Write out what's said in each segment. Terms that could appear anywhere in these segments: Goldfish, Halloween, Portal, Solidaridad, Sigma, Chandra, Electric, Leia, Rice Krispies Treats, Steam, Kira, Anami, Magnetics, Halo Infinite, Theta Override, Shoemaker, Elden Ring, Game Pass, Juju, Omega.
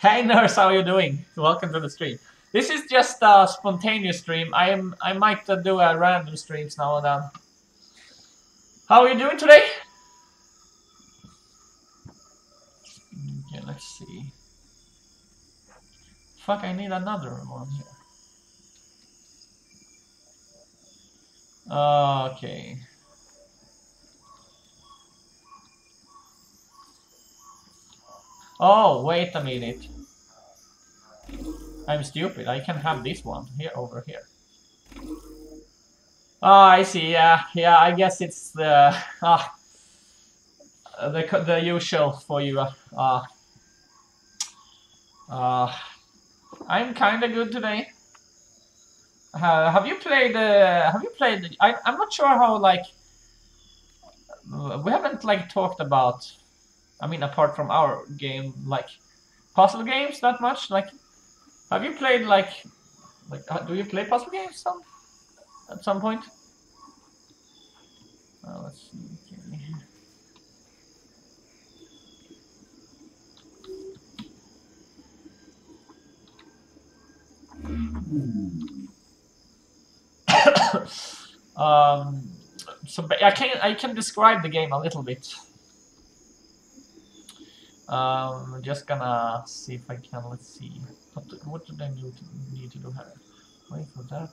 Hey nurse, how are you doing? Welcome to the stream. This is just a spontaneous stream. I might do a random streams now and then. How are you doing today? Okay, let's see. Fuck, I need another one here. Okay. Oh, wait a minute. I'm stupid. I can have this one here over here. Oh, I see. Yeah. I guess it's the usual for you. I'm kind of good today. Have you played? I'm not sure how. Like, we haven't like talked about. I mean, apart from our game, like puzzle games, that much. Like, have you played like? Do you play puzzle games at some point? Let's see. So I can describe the game a little bit. I'm just gonna see if I can. Let's see. What do I need to do here? Wait for that.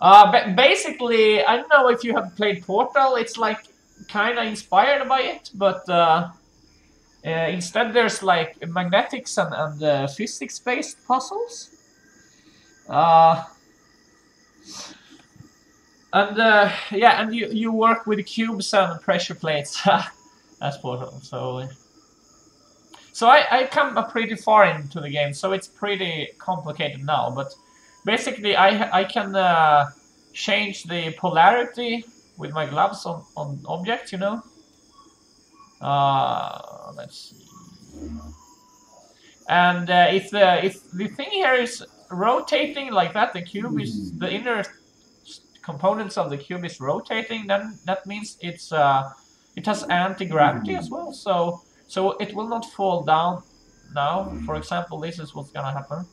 But basically, I don't know if you have played Portal. It's like kind of inspired by it, but instead there's like magnetics and physics-based puzzles. Yeah, and you work with cubes and pressure plates. As Portal, so I come pretty far into the game, so it's pretty complicated now. But basically, I can change the polarity with my gloves on objects, you know. Let's see. And if the thing here is rotating like that, the cube is the inner components of the cube is rotating. Then that means it's it has anti-gravity as well, so it will not fall down now. For example, this is what's gonna happen.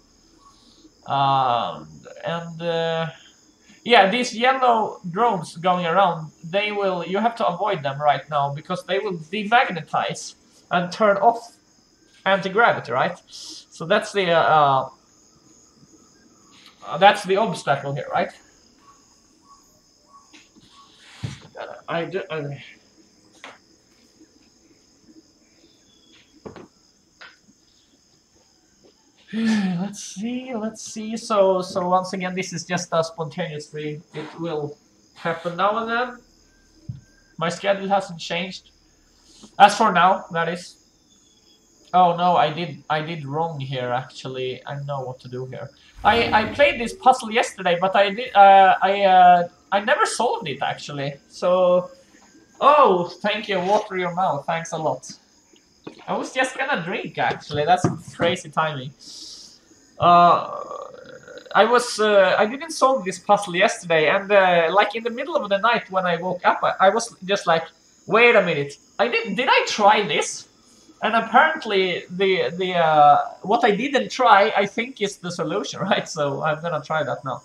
Yeah, these yellow drones going around, they will. You have to avoid them right now because they will demagnetize and turn off anti-gravity, right? So that's the obstacle here, right? Let's see. So once again, this is just a spontaneous thing. It will happen now and then. My schedule hasn't changed. As for now, that is. Oh no, I did wrong here. Actually, I know what to do here. I played this puzzle yesterday, but I never solved it actually. So, oh, thank you. Water your mouth. Thanks a lot. I was just gonna drink actually. That's crazy timing. I didn't solve this puzzle yesterday, and like in the middle of the night when I woke up, I was just like, wait a minute, did I try this? And apparently the what I didn't try, I think, is the solution, right? So I'm gonna try that now.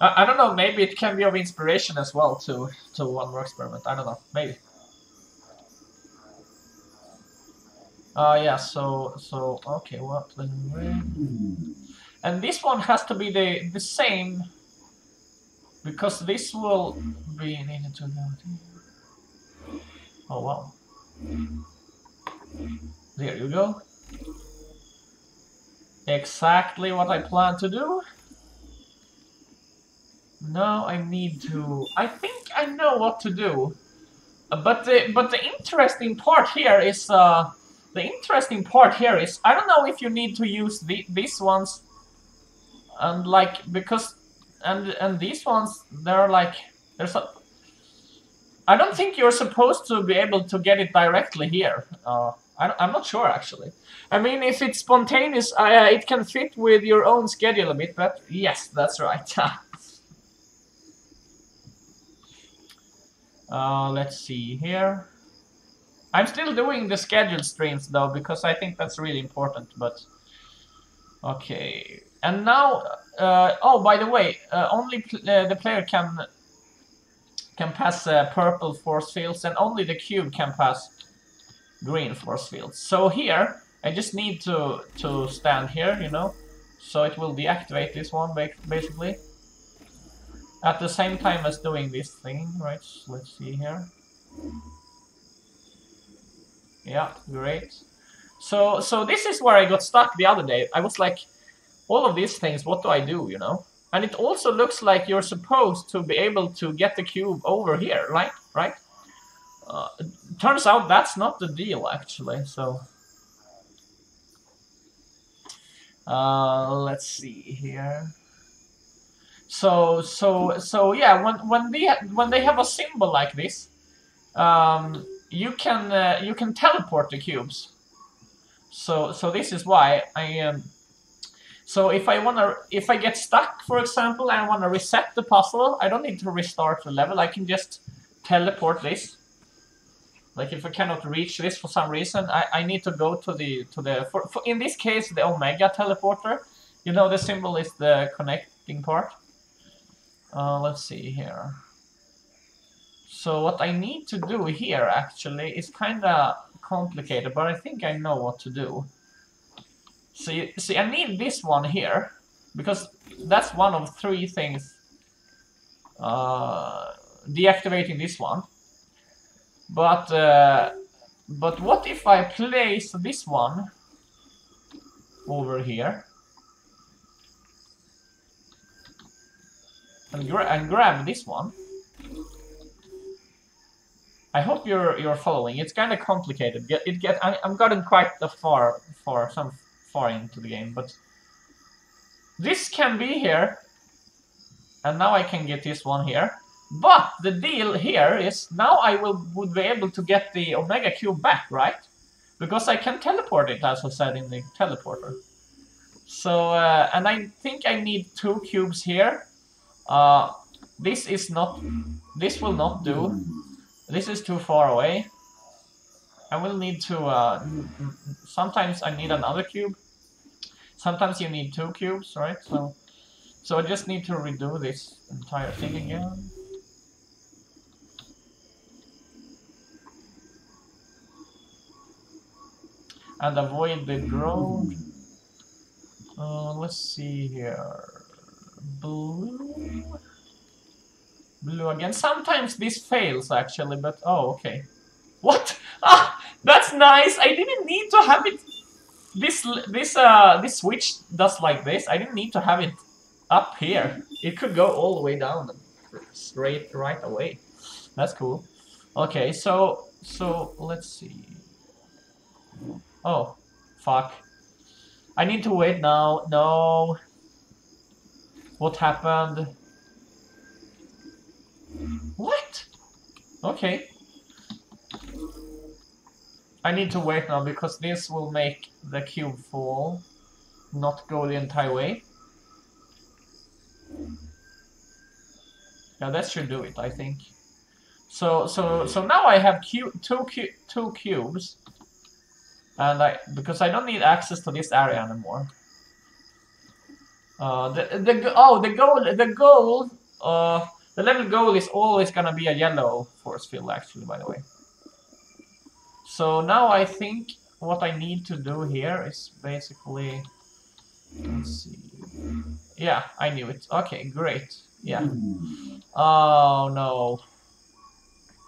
I don't know, maybe it can be of inspiration as well to one more experiment. I don't know, maybe. Yeah, so okay, what the and this one has to be the same because this will be needed to go. Oh wow. There you go. Exactly what I plan to do. Now I need to. I think I know what to do, but the interesting part here is I don't know if you need to use these ones, and like because and these ones they're like there's a. I don't think you're supposed to be able to get it directly here. I'm not sure actually. I mean, if it's spontaneous, it can fit with your own schedule a bit. But yes, that's right. Let's see here. I'm still doing the scheduled streams though, because I think that's really important, but... Okay, and now... oh, by the way, only the player can pass purple force fields, and only the cube can pass green force fields. So here, I just need to stand here, you know, so it will deactivate this one, basically. At the same time as doing this thing, right? Let's see here. Yeah, great. So this is where I got stuck the other day. I was like, all of these things, what do I do, you know? And it also looks like you're supposed to be able to get the cube over here, right? Right? Turns out that's not the deal, actually, so... let's see here... So yeah, when they have a symbol like this, you can teleport the cubes. So this is why I am. So if I get stuck, for example, and I wanna reset the puzzle, I don't need to restart the level. I can just teleport this. Like if I cannot reach this for some reason, I need to go to the in this case the Omega teleporter. You know, the symbol is the connecting part. Let's see here. So what I need to do here actually is kind of complicated, but I think I know what to do. See, I need this one here because that's one of three things deactivating this one. But what if I place this one over here and grab this one? I hope you're following. It's kind of complicated. I'm gotten quite far into the game, but this can be here, and now I can get this one here. But the deal here is now I would be able to get the Omega Cube back, right? Because I can teleport it, as I said in the teleporter. So and I think I need two cubes here. This will not do. This is too far away. I will need to, sometimes I need another cube. Sometimes you need two cubes, right? So I just need to redo this entire thing again. And avoid the ground. Let's see here. Blue again. Sometimes this fails actually, but oh, okay. What? Ah, that's nice. I didn't need to have it. This switch does like this. I didn't need to have it up here. It could go all the way down, straight right away. That's cool. Okay, so let's see. Oh, fuck! I need to wait now. No. What happened? What? Okay. I need to wait now because this will make the cube fall, not go the entire way. Yeah, that should do it, I think. So now I have two cubes, and because I don't need access to this area anymore. The goal. The level goal is always gonna be a yellow force field, actually, by the way. So now I think what I need to do here is basically... Let's see... Yeah, I knew it. Okay, great. Yeah. Oh, no.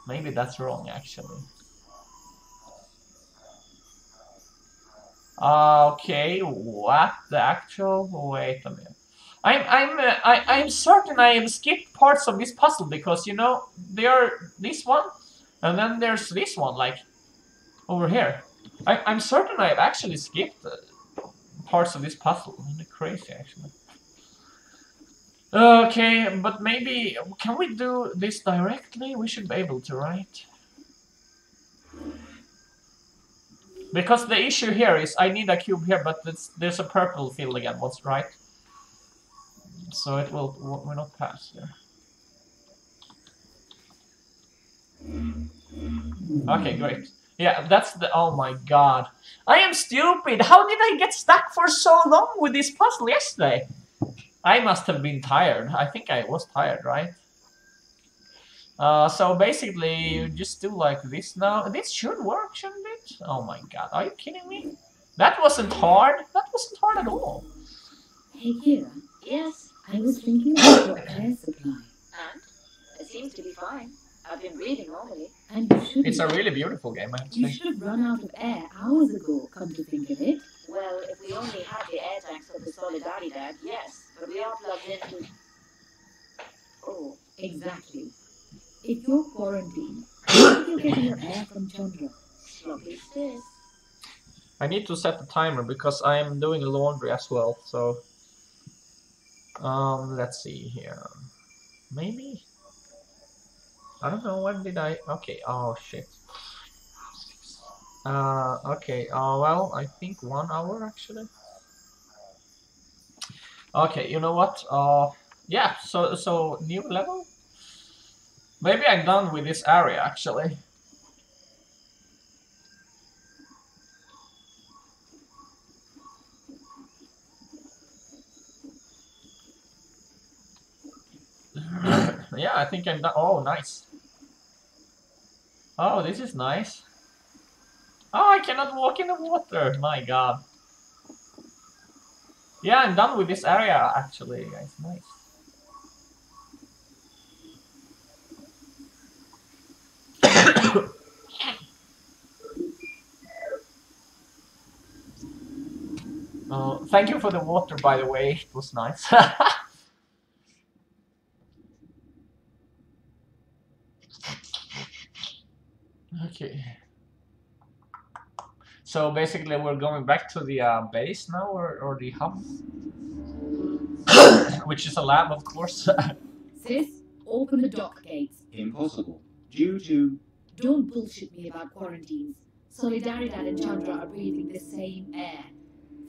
Maybe that's wrong, actually. Okay, what the actual... Wait a minute. I'm certain I have skipped parts of this puzzle because, you know, there are this one and then there's this one, like, over here. I'm certain I have actually skipped parts of this puzzle. Crazy, actually. Okay, but maybe, can we do this directly? We should be able to, right? Because the issue here is I need a cube here, but there's a purple field again, what's right? So it will not pass here. Okay, great. Yeah, that's the... Oh my god. I am stupid! How did I get stuck for so long with this puzzle yesterday? I must have been tired. I think I was tired, right? So basically, you just do like this now. This should work, shouldn't it? Oh my god, are you kidding me? That wasn't hard. That wasn't hard at all. Hey, Kira. Yes, I was thinking about your air supply. And? It seems to be fine. I've been reading normally. And you should... It's a really beautiful game, I have to say. You should have run out of air hours ago, come to think of it. Well, if we only had the air tanks for the Solidaridad, yes. But we are plugged into... Oh, exactly. If you're quarantined, how do you get your air from Chandra? Sloppy sis. I need to set the timer because I am doing laundry as well, so... let's see here... Maybe? I don't know, when did I... Okay, oh shit. Okay, well, I think 1 hour, actually. Okay, you know what? Yeah, so new level? Maybe I'm done with this area, actually. Yeah, I think I'm done. Oh, nice. Oh, this is nice. Oh, I cannot walk in the water. My god. Yeah, I'm done with this area, actually. It's nice. Thank you for the water, by the way. It was nice. Okay. So basically, we're going back to the base now, or the hub, which is a lab, of course. Sis, open the dock gates. Impossible. Juju. Don't bullshit me about quarantines. Solidaridad and Chandra are breathing the same air.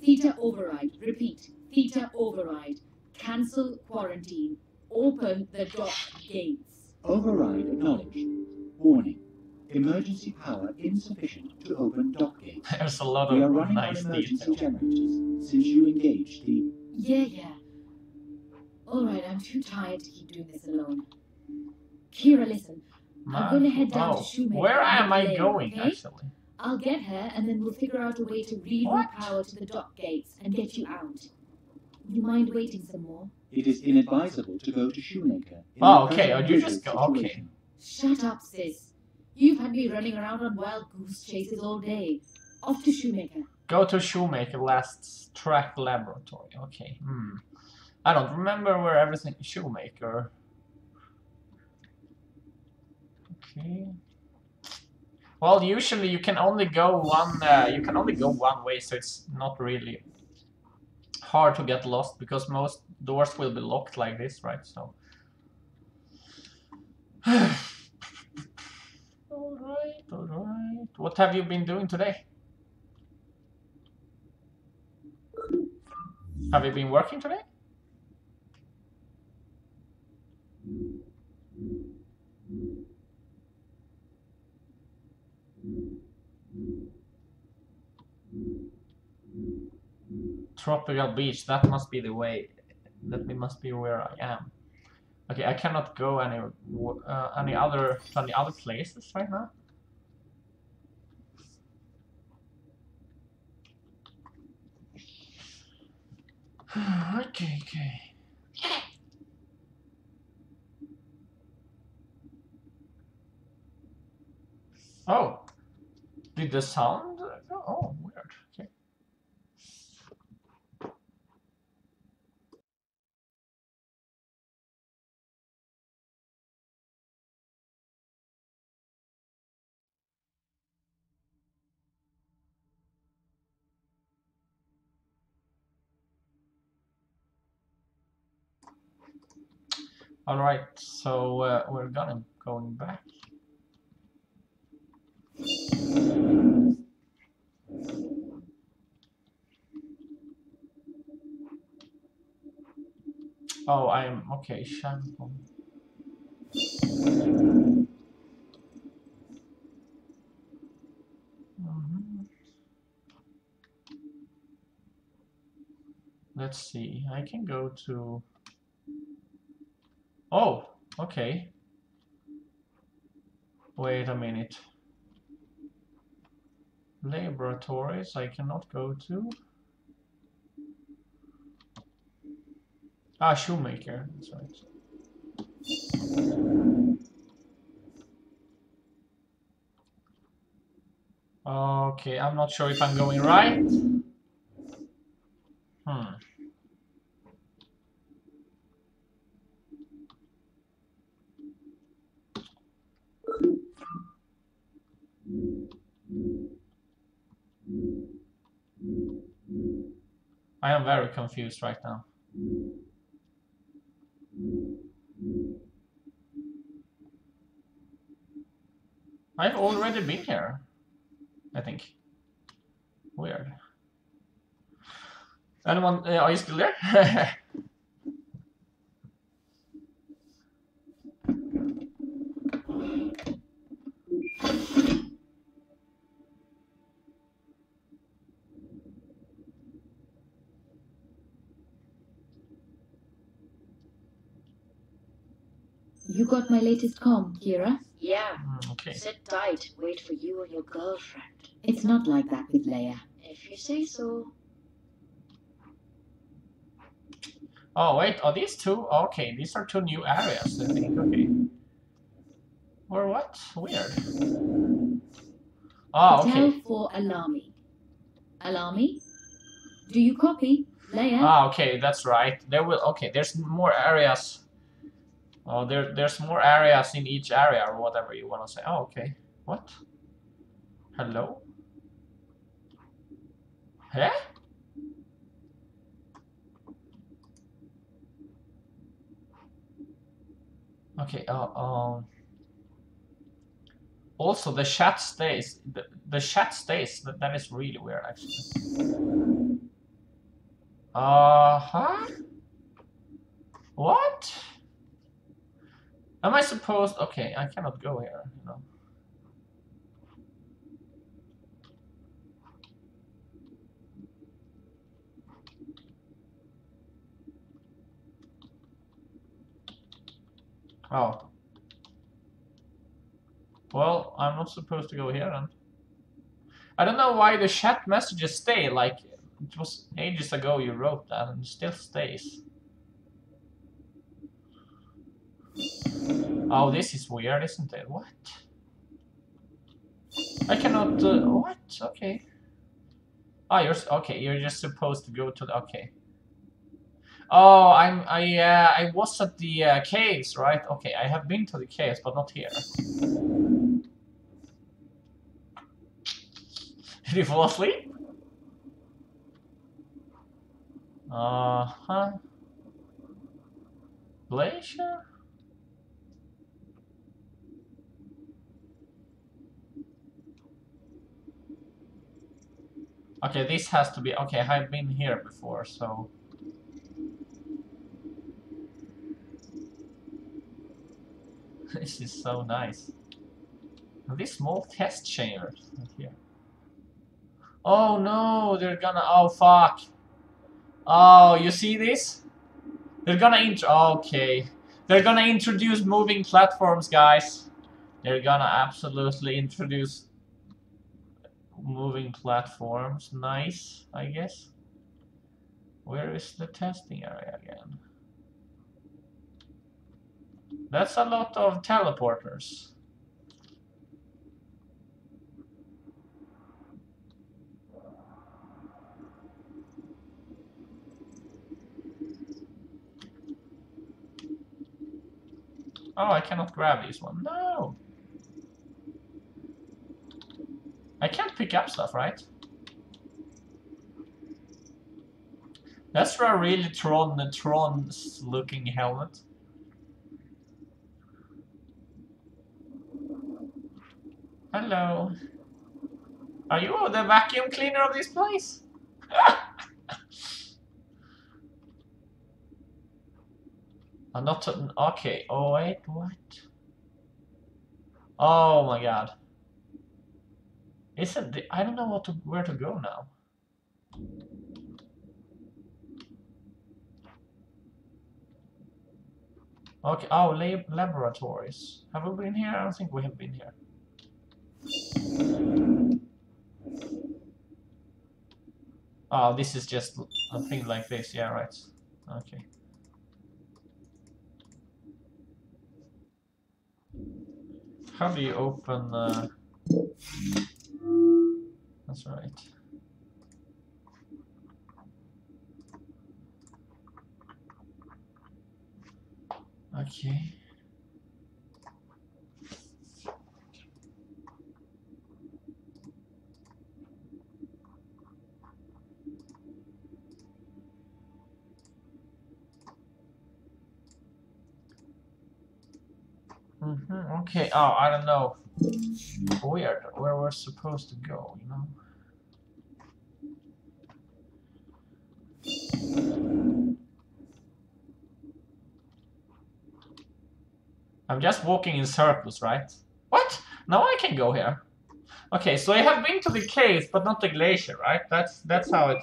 Theta Override. Repeat. Theta Override. Cancel quarantine. Open the dock gates. Override acknowledged. Warning. Emergency power insufficient to open dock gates. There's a lot of we are running nice on emergency detail. Generators since you engaged the... Yeah. Alright, I'm too tired to keep doing this alone. Kira, listen. Man. I'm going to head down to Shoemaker. Where am I going, okay? Actually? I'll get her, and then we'll figure out a way to reroute power to the dock gates and get you out. Would you mind waiting some more? It is inadvisable to go to Shoemaker. Oh, okay. Or you just go... Okay. Shut up, sis. You've had me running around on wild goose chases all day. Off to Shoemaker. Go to Shoemaker, last track laboratory. Okay. I don't remember where everything is. Shoemaker. Okay. Well, usually you can only go one. You can only go one way, so it's not really hard to get lost because most doors will be locked like this, right? So. Alright. What have you been doing today? Have you been working today? Tropical beach, that must be the way, that must be where I am. Okay, I cannot go any other places right now. Okay. Oh, did the sound? Oh, weird. Okay. Alright, so we're going back. Oh, I am okay, shampoo. Let's see, I can go to... Oh, okay. Wait a minute. Laboratories I cannot go to. Ah, Shoemaker, that's right. Okay, I'm not sure if I'm going right. I am very confused right now. I've already been here, I think. Weird. Anyone, are you still there? You got my latest comm, Kira? Yeah. Okay. Sit tight, wait for you and your girlfriend. It's not like that with Leia. If you say so. Oh, wait, are these two? Okay, these are two new areas, I think. Okay. Or what? Weird. Oh, okay. Hotel for Anami. Anami? Do you copy, Leia? Ah, okay, that's right. There will... Okay, there's more areas... Oh, there's more areas in each area, or whatever you want to say. Oh, okay. What? Hello? Huh? Okay, Also, the chat stays. The chat stays. That is really weird, actually. Uh-huh? What? Am I supposed... Okay, I cannot go here, you know. Oh. Well, I'm not supposed to go here then. I don't know why the chat messages stay, like, it was ages ago you wrote that and it still stays. Oh, this is weird, isn't it? What? I cannot... what? Okay. Oh, you're... Okay, you're just supposed to go to the... Okay. Oh, I was at the caves, right? Okay, I have been to the caves, but not here. Did you fall asleep? Uh-huh. Glacier? Okay, this has to be... Okay, I've been here before, so... This is so nice. This small test chamber here. Oh no, they're gonna... Oh, fuck. Oh, you see this? They're gonna... Okay. They're gonna introduce moving platforms, guys. They're gonna absolutely introduce... Moving platforms, nice, I guess. Where is the testing area again? That's a lot of teleporters. Oh, I cannot grab this one. No! I can't pick up stuff, right? That's for a really Tron-looking helmet. Hello. Are you the vacuum cleaner of this place? I'm not... Okay. Oh, wait. What? Oh, my God. Isn't the, I don't know where to go now. Okay, oh, laboratories. Have we been here? I don't think we have been here. Oh, this is just a thing like this, yeah, right. Okay. How do you open... That's right. Okay. Okay, oh, I don't know. Weird, where we're supposed to go, you know? I'm just walking in circles, right? What? Now I can go here. Okay, so I have been to the cave, but not the glacier, right? That's how I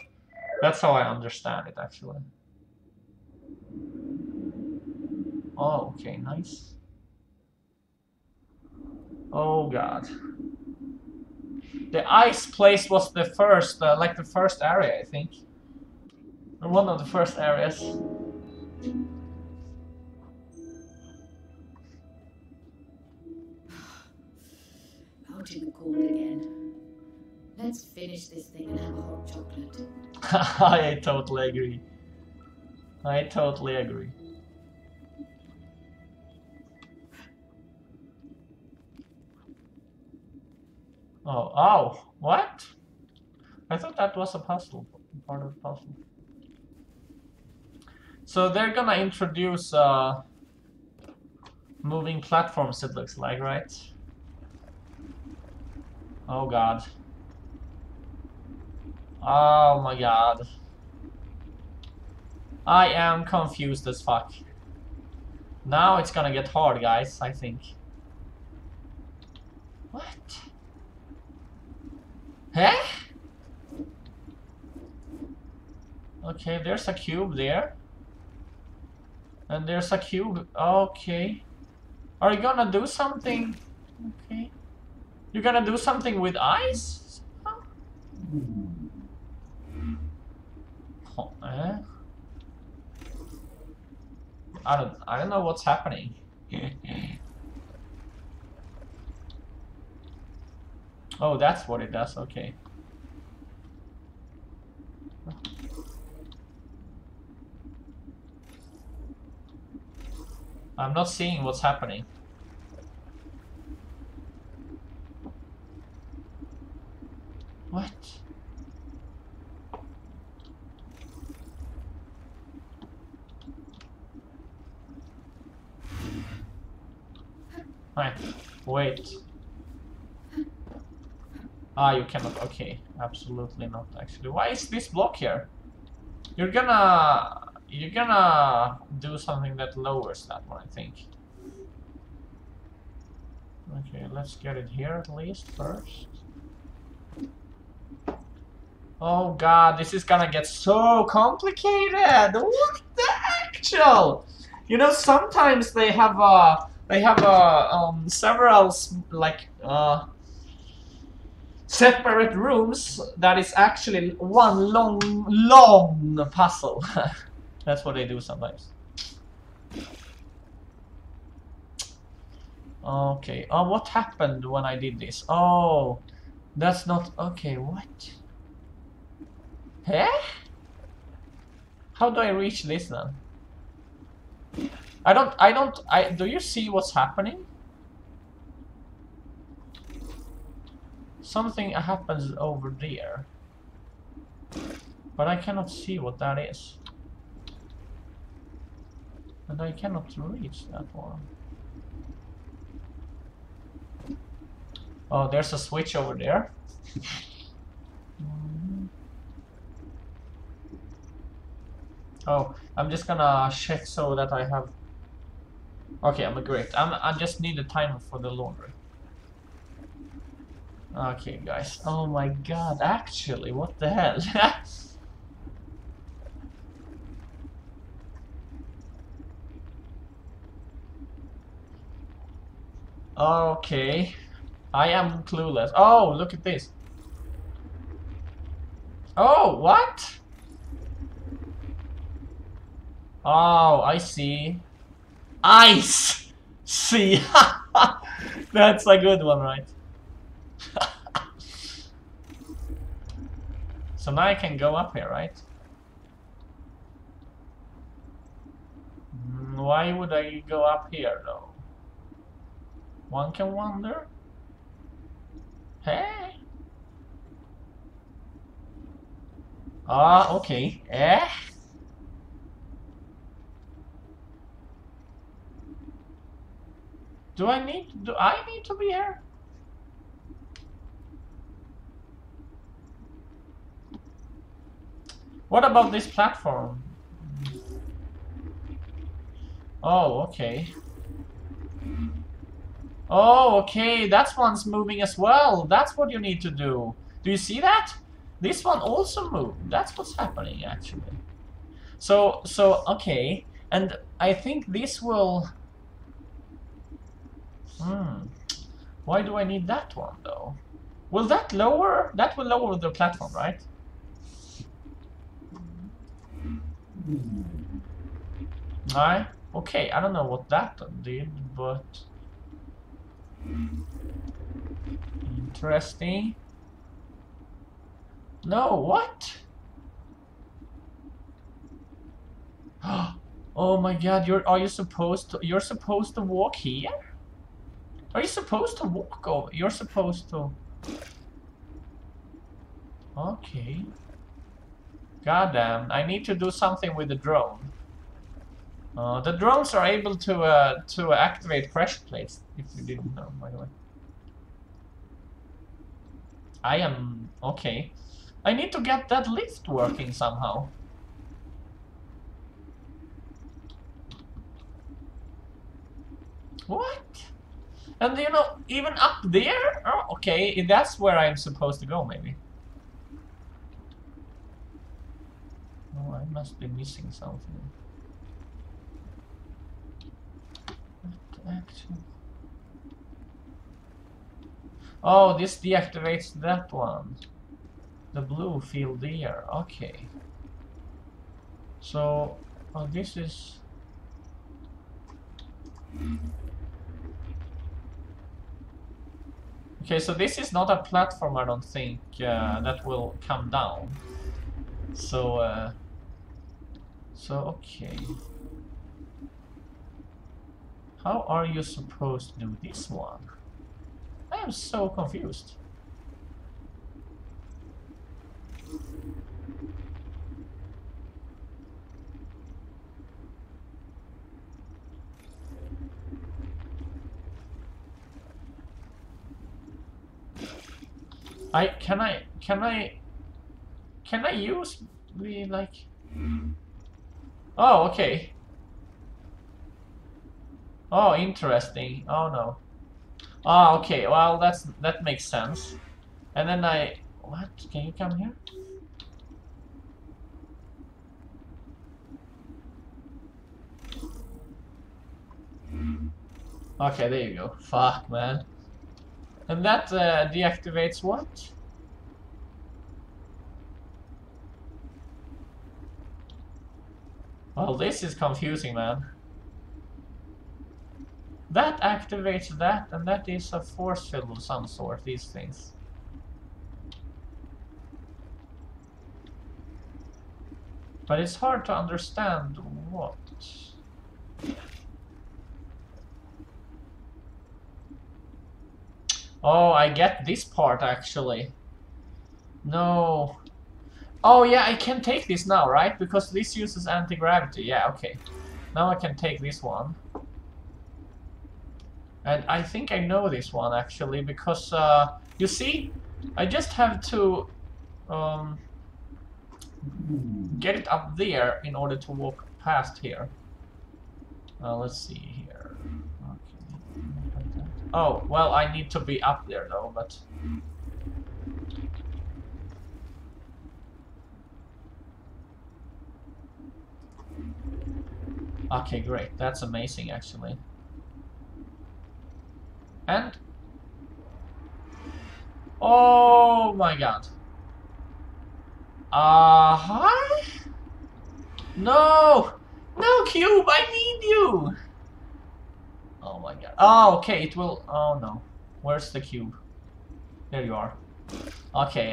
understand it, actually. Oh, okay, nice. Oh god. The ice place was the first, like the first area, I think. Or one of the first areas. Out in the cold again. Let's finish this thing and have a hot chocolate. I totally agree. I totally agree. Oh, oh, what? I thought that was a puzzle, part of the puzzle. So they're gonna introduce moving platforms, it looks like, right? Oh god. Oh my god. I am confused as fuck. Now it's gonna get hard, guys, I think. What? Huh? Okay, there's a cube there. And there's a cube. Okay. Are you gonna do something? Okay. You're gonna do something with ice? Huh? Oh, eh? I don't know what's happening. Oh, that's what it does, okay. I'm not seeing what's happening. What? Right, wait. Ah, you cannot. Okay, absolutely not. Actually, why is this block here? You're gonna do something that lowers that one, I think. Okay, let's get it here at least first. Oh god, this is gonna get so complicated. What the actual? You know, sometimes they have several like separate rooms that is actually one long puzzle. That's what they do sometimes. Okay, oh, what happened when I did this? Oh, that's not okay. What? Huh? How do I reach this then? I do you see what's happening? Something happens over there, but I cannot see what that is, and I cannot reach that one. Oh, there's a switch over there. Oh, I'm just gonna check so that I have. Okay, I'm great. I just need the timer for the laundry. Okay, guys. Oh my god, actually, what the hell? Okay. I am clueless. Oh, look at this. Oh, what? Oh, I see. Ice! See? That's a good one, right? So now I can go up here, right? Why would I go up here, though? One can wonder. Hey! Ah, okay. Eh? Do I need to be here? What about this platform? Oh, okay. Oh, okay, that one's moving as well. That's what you need to do. Do you see that? This one also moved. That's what's happening, actually. So, okay. And I think this will... Why do I need that one, though? Will that lower? That will lower the platform, right? Alright. Okay, I don't know what that did, but... Interesting. No, what? Oh my god, you're supposed to walk here? Are you supposed to walk over? You're supposed to... Okay. Goddamn, I need to do something with the drone. The drones are able to activate pressure plates, if you didn't know, by the way. I am... okay. I need to get that lift working somehow. What? And you know, even up there? Oh, okay, that's where I'm supposed to go, maybe. Oh, I must be missing something. Action. Oh, this deactivates that one. The blue field there. Okay. So, oh, this is... Okay, so this is not a platform, I don't think, that will come down. So, okay. How are you supposed to do this one? I am so confused. Can I use the, like... Oh, okay. Oh, interesting. Oh no. Oh, okay. Well, that makes sense. And then I... What? Can you come here? Okay, there you go. Fuck, man. And that deactivates what? Well, this is confusing, man. That activates that, and that is a force field of some sort, these things. But it's hard to understand what. Oh, I get this part, actually. No. Oh, yeah, I can take this now, right? Because this uses anti-gravity. Yeah, okay. Now I can take this one. And I think I know this one, actually, because, you see, I just have to get it up there in order to walk past here. Let's see here. Okay. Oh, well, I need to be up there, though, but... Okay, great. That's amazing, actually. And... oh my god. Uh-huh? No! No, Cube, I need you! Oh my god. Oh, okay, it will... oh no. Where's the cube? There you are. Okay,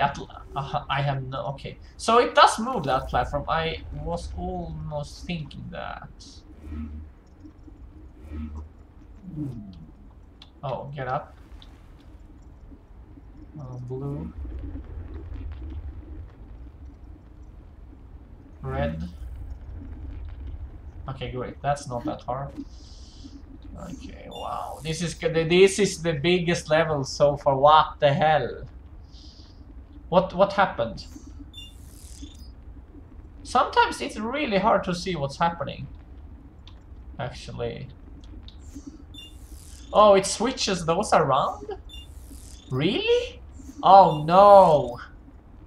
I have no... okay. So it does move, that platform. I was almost thinking that. Oh, get up. Blue. Red. Okay, great. That's not that hard. Okay, wow. This is the biggest level so far. What the hell? What happened? Sometimes it's really hard to see what's happening. Actually. Oh, it switches those around? Really? Oh no.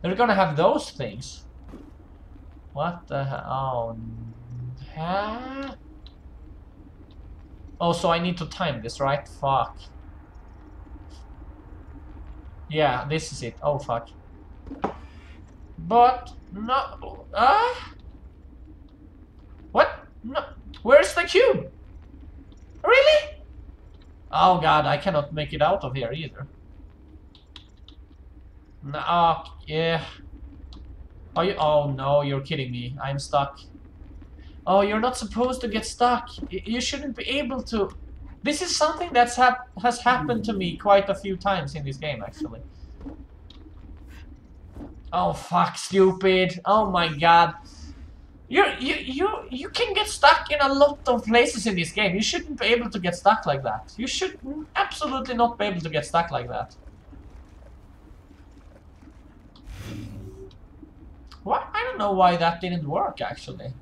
They're gonna have those things. What the hell? Oh no. Oh, so I need to time this, right? Fuck. Yeah, this is it. Oh, fuck. But, no... what? No. Where's the cube? Really? Oh, god, I cannot make it out of here either. No, yeah. Are you... oh, no, you're kidding me. I'm stuck. Oh, you're not supposed to get stuck. You shouldn't be able to. This is something that's has happened to me quite a few times in this game, actually. Oh fuck, stupid! Oh my god, you can get stuck in a lot of places in this game. You shouldn't be able to get stuck like that. You should absolutely not be able to get stuck like that. What? I don't know why that didn't work, actually.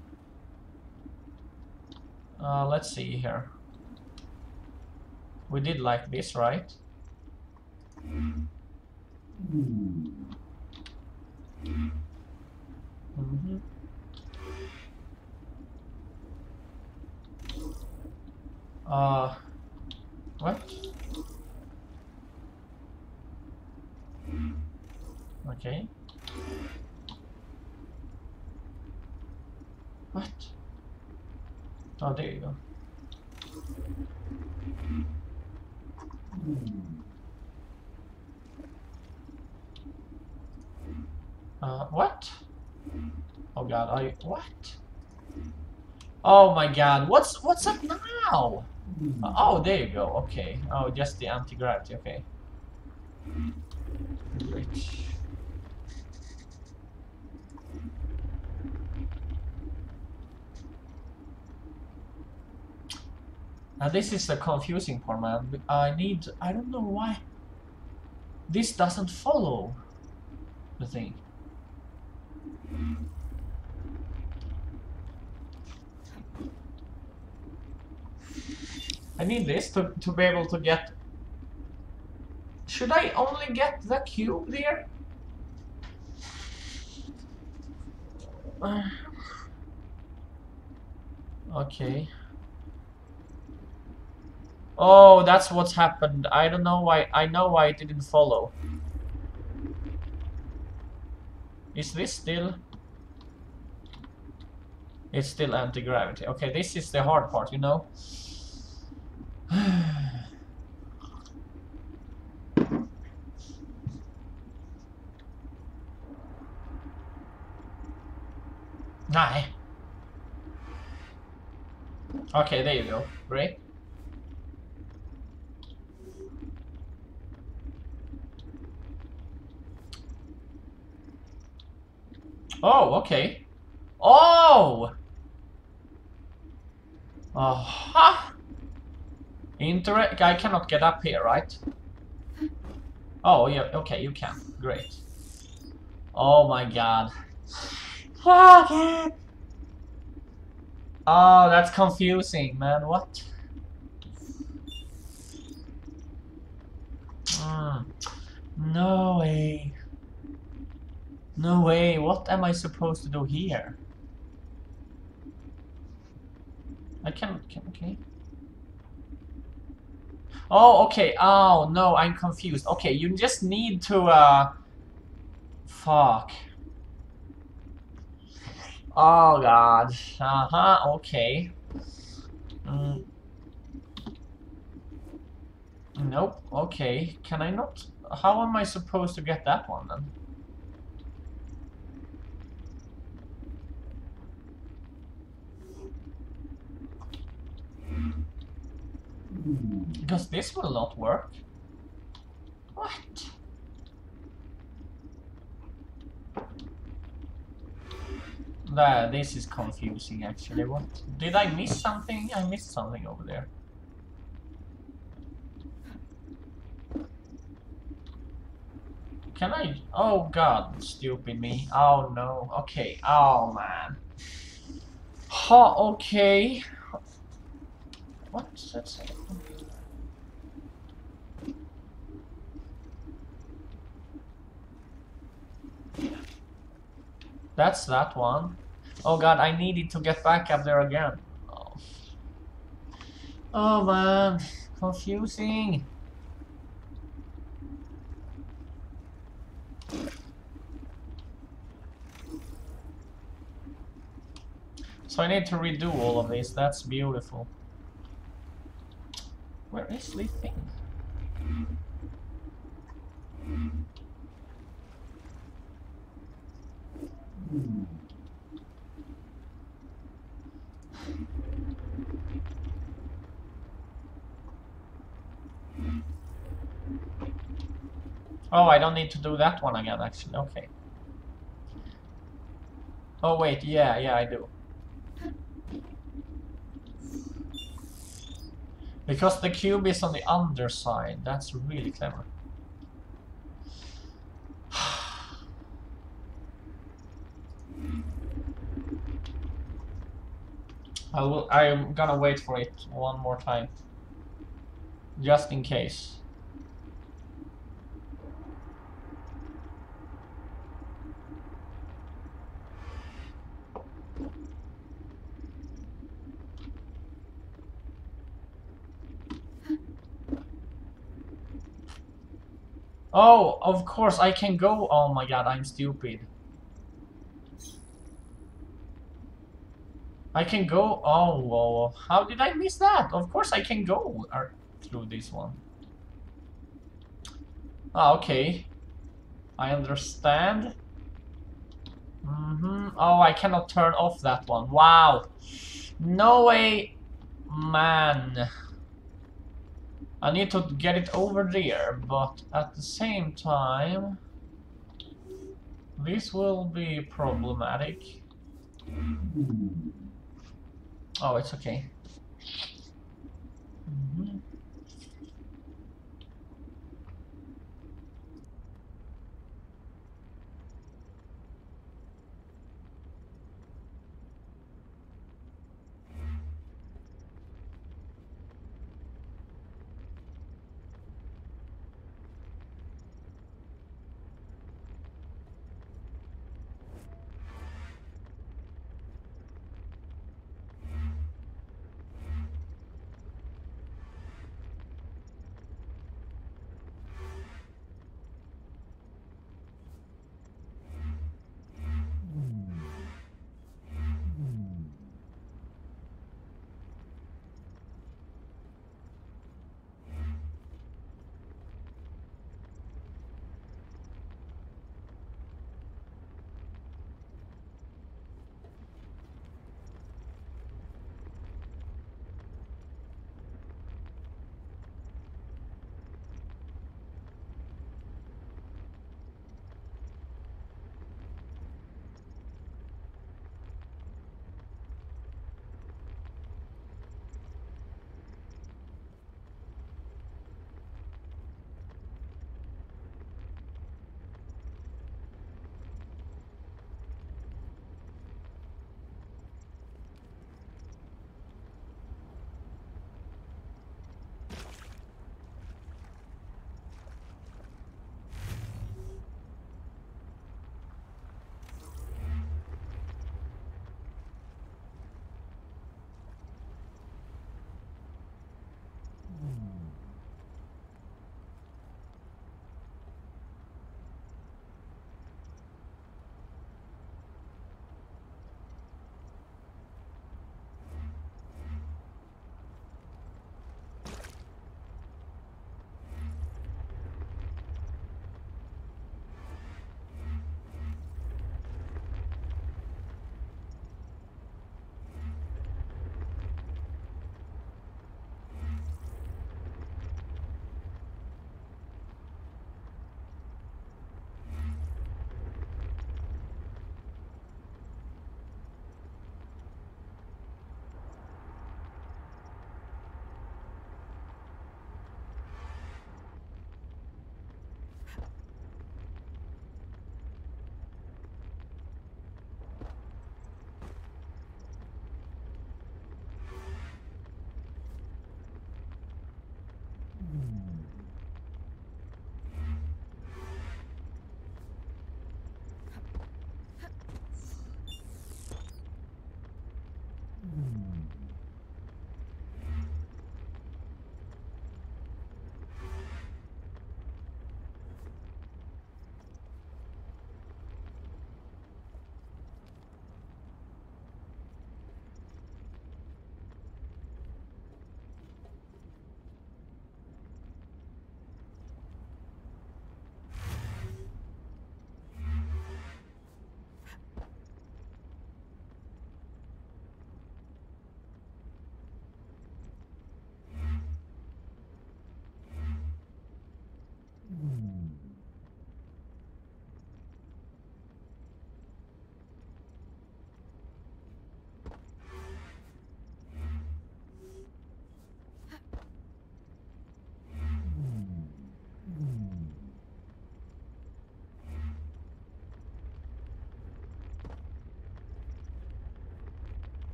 Let's see here. We did like this, right? Mm-hmm. What? Okay. What? Oh, there you go. What? Oh god, what? Oh my god, what's up now? Oh, there you go, okay. Oh, just the anti-gravity, okay. Great. Now this is the confusing part, man. I don't know why this doesn't follow the thing. I need this to be able to get... should I only get the cube there? Okay. Oh, that's what's happened. I don't know why. I know why it didn't follow. Is this still... it's still anti-gravity. Okay, this is the hard part, you know. Nah. Okay, there you go. Great. Oh, okay. Oh! Uh-huh. I cannot get up here, right? Oh, yeah, okay, you can. Great. Oh my god. Okay. Oh, that's confusing, man. What? No way. No way, what am I supposed to do here? I cannot, okay. Oh, okay. Oh, no, I'm confused. Okay, you just need to, fuck. Oh, God. Uh-huh, okay. Mm. Nope, okay. Can I not... How am I supposed to get that one, then? Because this will not work. What? This is confusing, actually. What? Did I miss something? I missed something over there. Can I? Oh god, stupid me. Oh no. Okay. Oh man. Oh, okay. What does that say? That's that one. Oh god, I needed to get back up there again. Oh, oh man, confusing. So I need to redo all of this, that's beautiful. Where is the thing? Oh, I don't need to do that one again, actually. Okay. Oh, wait. Yeah, yeah, I do. Because the cube is on the underside. That's really clever. I'm gonna wait for it one more time. Just in case. Oh, of course, I can go. Oh my god, I'm stupid. I can go. Oh, whoa. How did I miss that? Of course, I can go through this one. Oh, okay. I understand. Mm-hmm. Oh, I cannot turn off that one. Wow. No way. Man. I need to get it over there, but at the same time, this will be problematic. Oh, it's okay. Mm-hmm.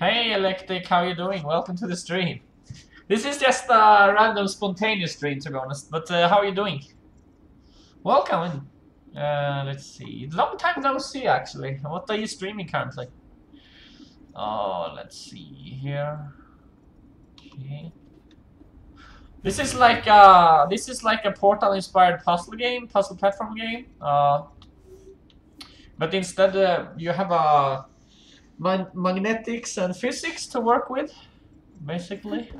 Hey Electric, how you doing? Welcome to the stream. This is just a random spontaneous stream, to be honest, but how are you doing? Welcome. Let's see. Long time no see, actually. What are you streaming currently? Oh, let's see here. Okay. This is like a Portal-inspired puzzle platform game. But instead, you have a magnetics and physics to work with, basically.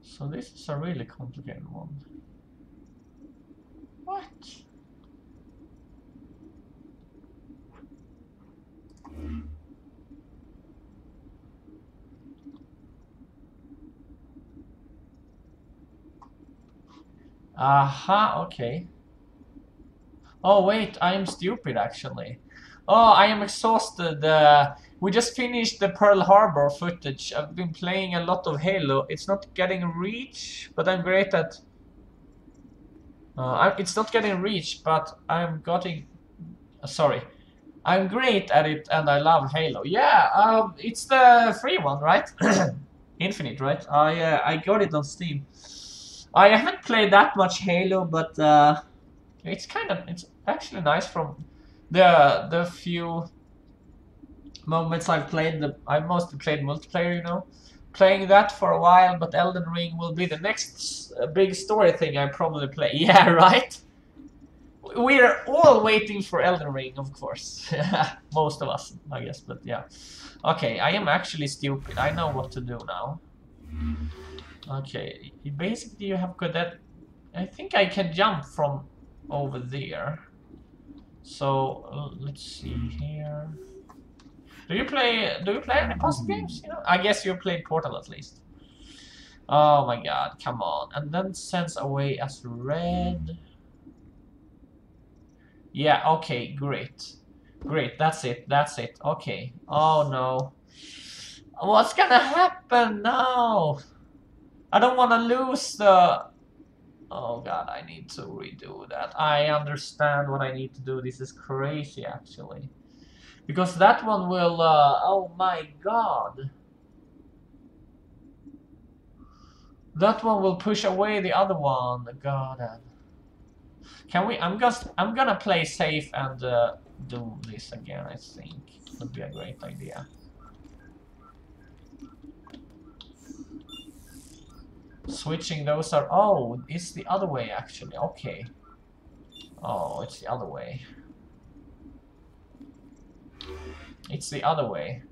So this is a really complicated one. What? Aha, okay. Oh wait, I am stupid actually. Oh, I am exhausted. We just finished the Pearl Harbor footage. I've been playing a lot of Halo. It's not getting reach, but I'm great at... it's not getting reach, but I'm getting... sorry. I'm great at it and I love Halo. Yeah, it's the free one, right? Infinite, right? I got it on Steam. I haven't played that much Halo, but... It's actually nice. From the few moments I've played, I mostly played multiplayer, you know, playing that for a while. But Elden Ring will be the next big story thing I probably play. Yeah, right. We're all waiting for Elden Ring, of course. Most of us, I guess. But yeah. Okay, I am actually stupid. I know what to do now. Okay, basically you have cadet. I think I can jump from over there. So let's see here. Do you play any puzzle games? You know, I guess you played Portal at least. Oh my god, come on. And then sends away as red. Yeah, okay, great. Great, that's it. Okay. Oh no. What's gonna happen now? I don't wanna lose the... Oh god, I need to redo that. I understand what I need to do. This is crazy, actually. Because that one will... oh my god. That one will push away the other one. God. Can we... I'm gonna play safe and do this again, I think. Would be a great idea. Switching those are... Oh, it's the other way actually, okay. Oh, it's the other way. It's the other way.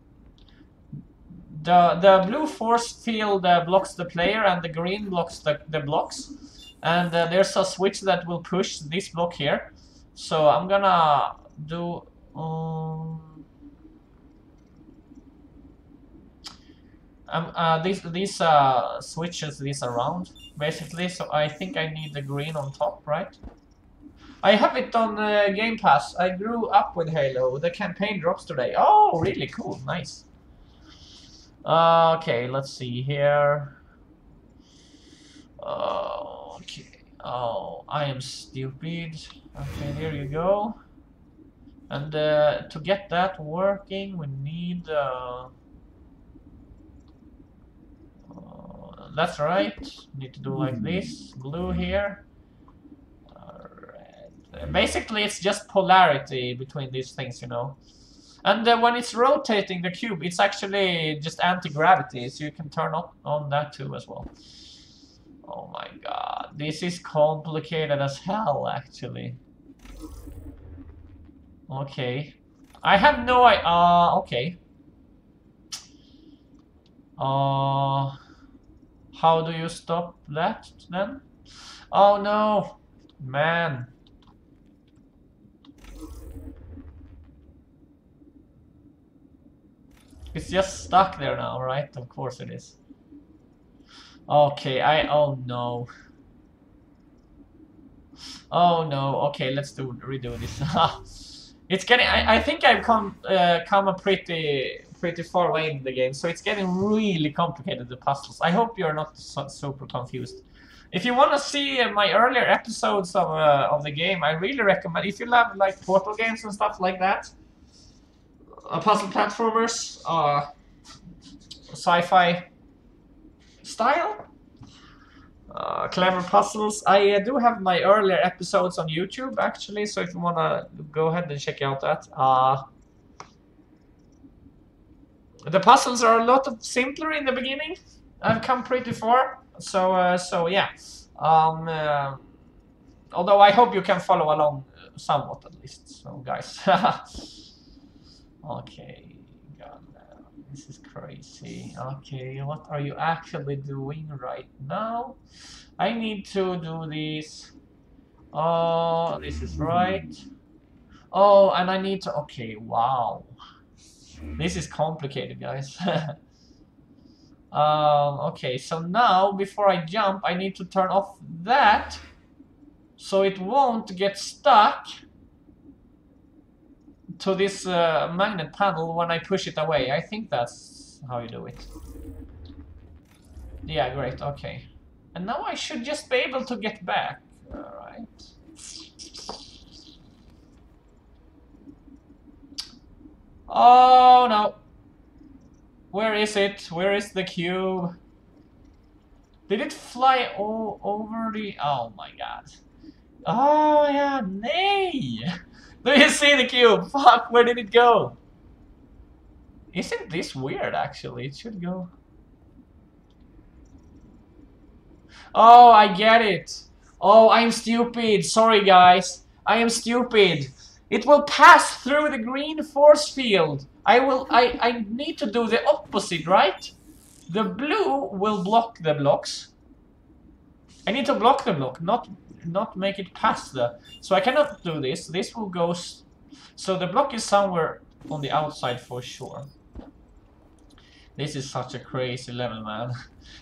The blue force field blocks the player and the green blocks the blocks. And there's a switch that will push this block here. So I'm gonna do... these switches this around basically, so I think I need the green on top, right? I have it on Game Pass. I grew up with Halo. The campaign drops today. Oh, really cool, nice. Okay, let's see here. Okay. Oh, I am stupid. Okay, here you go. And to get that working, we need... that's right. Need to do like this. Blue here. Red. Basically, it's just polarity between these things, you know. And when it's rotating the cube, it's actually just anti-gravity, so you can turn on that too as well. Oh my god. This is complicated as hell, actually. Okay. I have no idea. Okay. How do you stop that then? Oh no, man. It's just stuck there now, right? Of course it is. Okay, oh no. Oh no, okay, let's redo this. It's getting, I think I've come a pretty far away in the game, so it's getting really complicated, the puzzles. I hope you're not super confused. If you want to see my earlier episodes of the game, I really recommend, if you love like Portal games and stuff like that, puzzle platformers, sci-fi style. Clever puzzles. I do have my earlier episodes on YouTube, actually, so if you wanna go ahead and check out that. The puzzles are a lot simpler in the beginning. I've come pretty far, so yeah. Although I hope you can follow along somewhat, at least. So, guys. Okay, God, this is crazy. Okay, what are you actually doing right now? I need to do this. Oh, this is right. Oh, and I need to... Okay, wow. This is complicated, guys. Okay, so now, before I jump, I need to turn off that, so it won't get stuck to this magnet panel when I push it away. I think that's how you do it. Yeah, great, okay. And now I should just be able to get back. Alright. Oh no! Where is it? Where is the cube? Did it fly all over the... Oh my god. Oh yeah, nay! Do you see the cube? Fuck, where did it go? Isn't this weird, actually? It should go... Oh, I get it! Oh, I'm stupid! Sorry, guys! I am stupid! It will pass through the green force field! I need to do the opposite, right? The blue will block the blocks. I need to block the block, not make it past the... So I cannot do this. This will go... So the block is somewhere on the outside for sure. This is such a crazy level, man.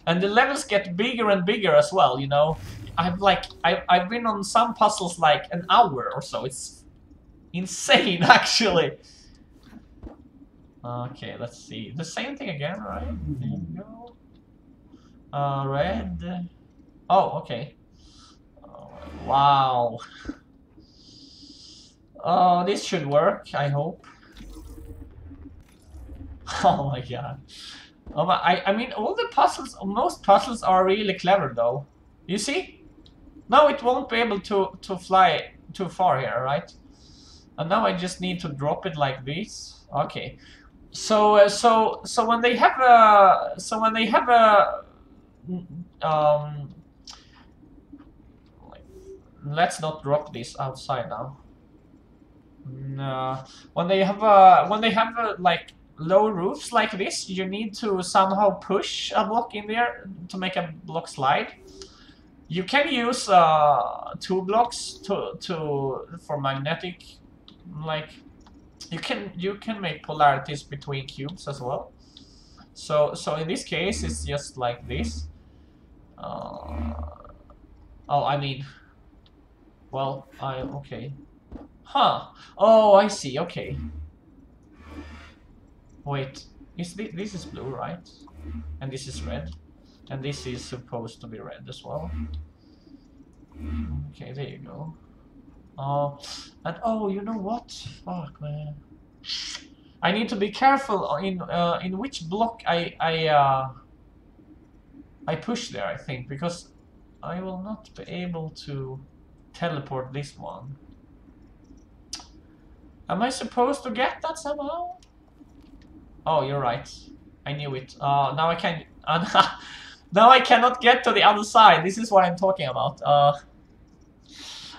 And the levels get bigger and bigger as well, you know. I've been on some puzzles like an hour or so. It's insane, actually. Okay, let's see. The same thing again, right? There you go. Red. Oh, okay. Wow. Oh, this should work, I hope. Oh my god. Oh my, I mean, all the puzzles, most puzzles are really clever though. You see? Now it won't be able to fly too far here, right? And now I just need to drop it like this. Okay. So when they have a let's not drop this outside now. No. When they have like low roofs like this, you need to somehow push a block in there to make a block slide. You can use two blocks for magnetic, like you can make polarities between cubes as well. So in this case it's just like this. Oh, I mean. Well, okay. Huh. Oh, I see, okay. Wait, is this is blue, right? And this is red. And this is supposed to be red as well. Okay, there you go. And oh, you know what? Fuck, man. I need to be careful in which block I push there, I think, because I will not be able to teleport this one. Am I supposed to get that somehow? Oh, you're right. I knew it. Now I can. Now I cannot get to the other side. This is what I'm talking about.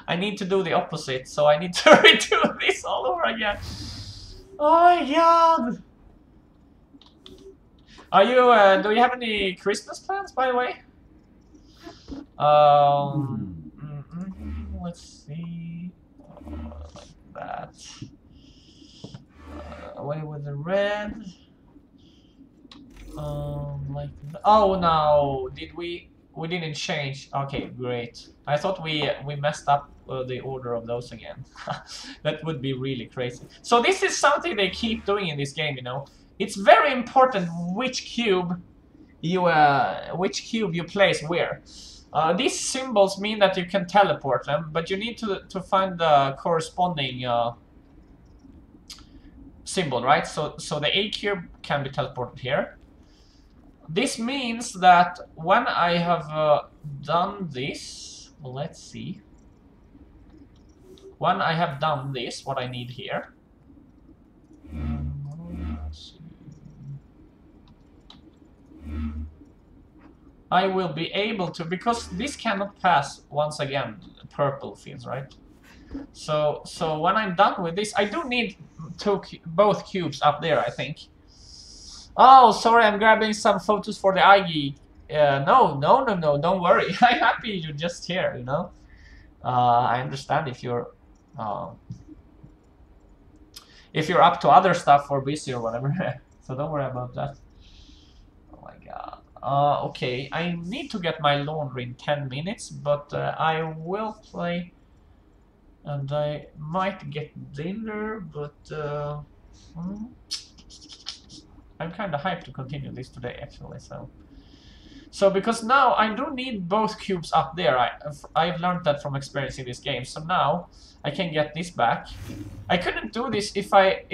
I need to do the opposite, so I need to redo this all over again. Oh my god! Are you? Do you have any Christmas plans, by the way? Let's see, like that, away with the red, like, oh no, we didn't change, okay, great, I thought we messed up the order of those again, that would be really crazy. So this is something they keep doing in this game, you know, it's very important which cube you place where. These symbols mean that you can teleport them, but you need to find the corresponding symbol, right? So the A cube can be teleported here. This means that when I have done this, let's see. When I have done this, what I need here. I will be able to, because this cannot pass, once again, purple things, right? So when I'm done with this, I do need both cubes up there, I think. Oh, sorry, I'm grabbing some photos for the IG. No, don't worry. I'm happy you're just here, you know? I understand if you're up to other stuff or busy or whatever. So don't worry about that. Oh my god. Okay, I need to get my laundry in 10 minutes, but I will play and I might get dinner, but I'm kind of hyped to continue this today, actually, so because now I do need both cubes up there. I've learned that from experiencing this game, so now I can get this back. I couldn't do this if I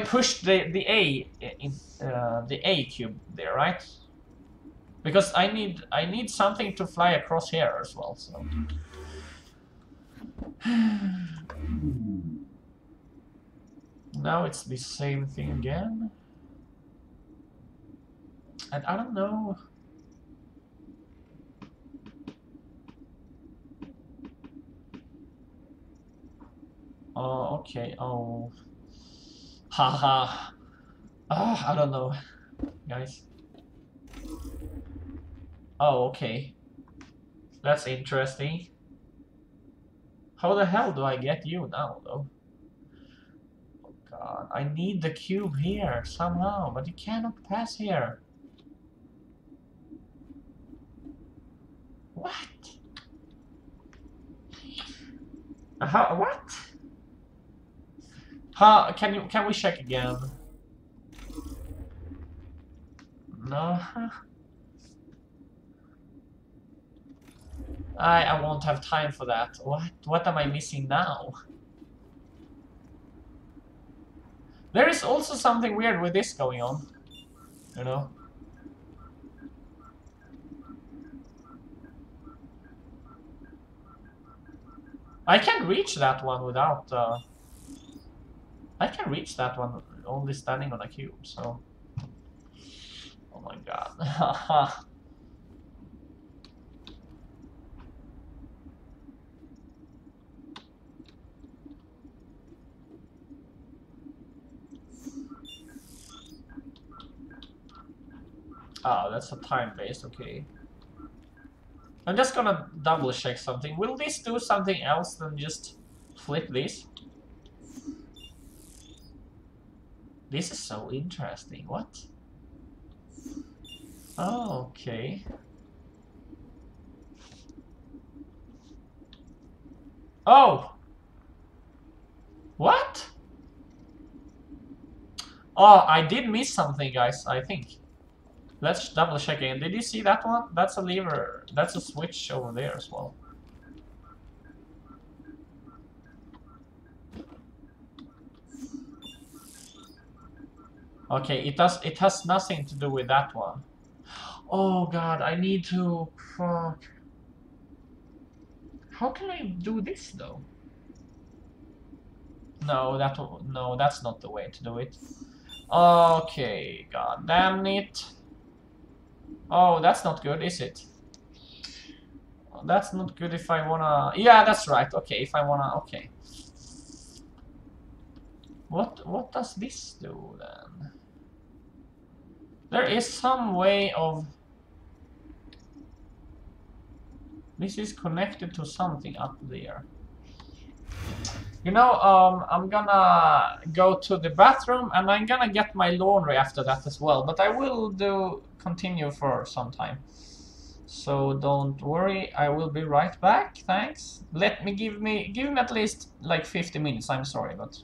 push the A cube there, right? Because I need something to fly across here as well. So now it's the same thing again, and I don't know. Oh, okay. Oh. Haha. Oh, I don't know, guys. Oh, okay. That's interesting. How the hell do I get you now, though? Oh god, I need the cube here somehow, but you cannot pass here. What? How? What? Huh, can we check again? No. I won't have time for that. What am I missing now? There is also something weird with this going on, you know. I can reach that one without I can reach that one only standing on a cube, so... Oh my god. Oh, that's a time-based, okay. I'm just gonna double-check something. Will this do something else than just flip this? This is so interesting. What? Oh, okay. Oh! What? Oh, I did miss something, guys, I think. Let's double check again. Did you see that one? That's a lever. That's a switch over there as well. Okay, it has nothing to do with that one. Oh god, I need to... Fuck. How can I do this though? No, that's not the way to do it. Okay, god damn it. Oh, that's not good, is it? That's not good if I wanna... Yeah, that's right, okay, if I wanna... Okay. What does this do then? There is some way of... This is connected to something up there. You know, I'm gonna go to the bathroom and I'm gonna get my laundry after that as well. But I will continue for some time. So don't worry, I will be right back, thanks. Give me at least like 50 minutes, I'm sorry, but...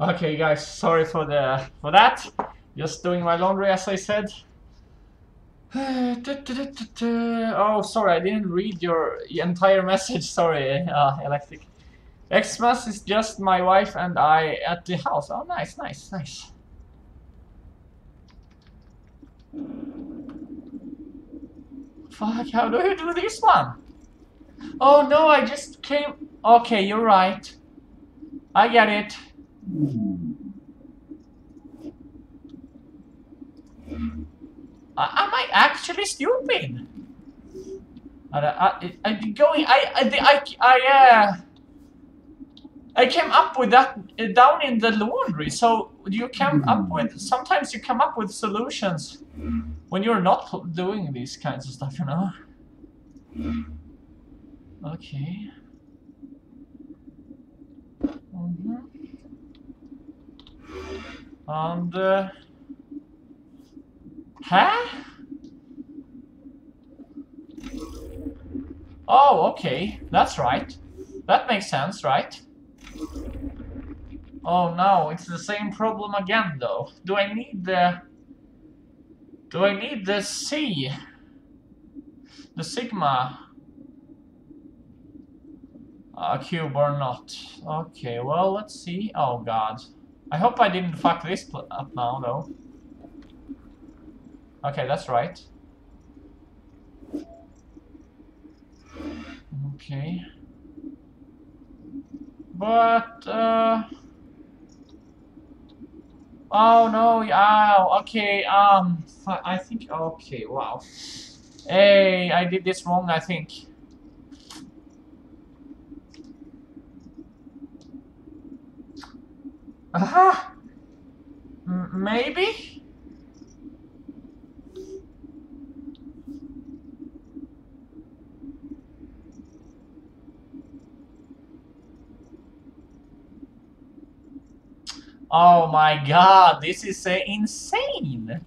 Okay guys, sorry for that. Just doing my laundry as I said. Oh, sorry, I didn't read your entire message, sorry, Electric. Xmas is just my wife and I at the house. Oh, nice, nice, nice. Fuck, how do you do this one? Oh no, I just came... Okay, you're right. I get it. Am I actually stupid? I came up with that down in the laundry, so you come up with, sometimes you come up with solutions when you're not doing these kinds of stuff, you know? Okay. And... huh? Oh, okay. That's right. That makes sense, right? Oh no, it's the same problem again, though. Do I need the... Do I need the C? The Sigma? Cube or not. Okay, well, let's see. Oh god. I hope I didn't fuck this up now, though. Okay, that's right. Okay. But, oh no, oh, okay, I think, okay, wow. Hey, I did this wrong, I think. Aha! Maybe? Oh my god, this is insane!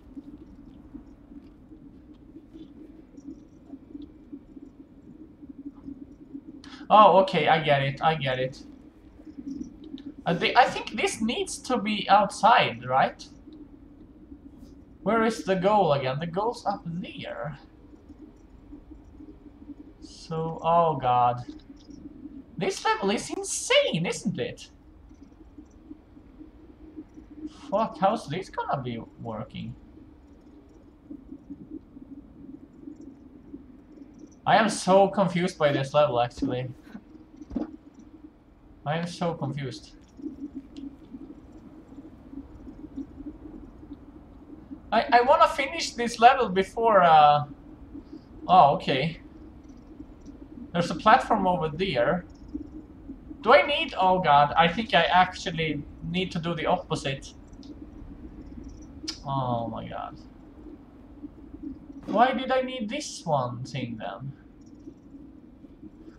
Oh, okay, I get it, I get it. I think this needs to be outside, right? Where is the goal again? The goal's up there. So, oh god. This level is insane, isn't it? Fuck, how's this gonna be working? I am so confused by this level, actually. I am so confused. I wanna finish this level before... Oh, okay. There's a platform over there. Do I need... Oh god, I think I actually need to do the opposite. Oh my god. Why did I need this one thing then?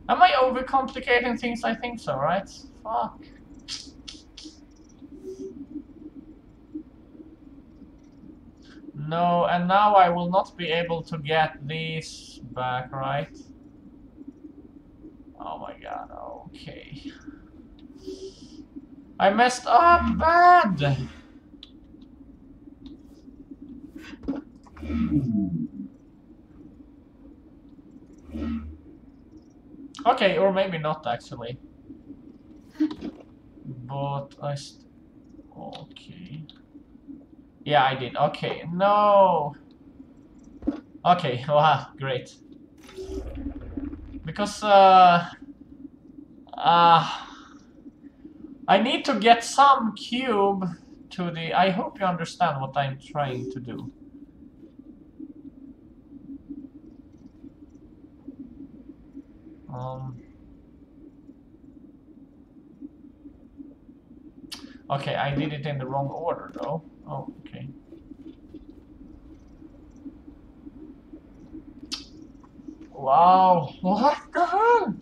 Am I overcomplicating things? I think so, right? Fuck. No, and now I will not be able to get this back, right? Oh my god, okay. I messed up bad! Okay, or maybe not actually. But I okay. Yeah, I did. Okay, no. Okay, wow, great. Because I need to get some cube to the. I hope you understand what I'm trying to do. Okay, I did it in the wrong order though. Oh, okay. Wow, what the hell?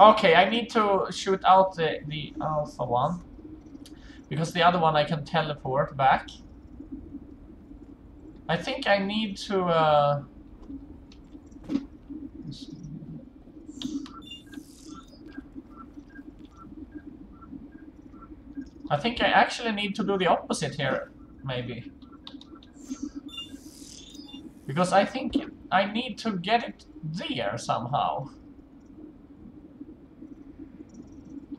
Okay, I need to shoot out the alpha one. Because the other one I can teleport back. I think I need to... I think I actually need to do the opposite here, maybe. Because I think I need to get it there somehow.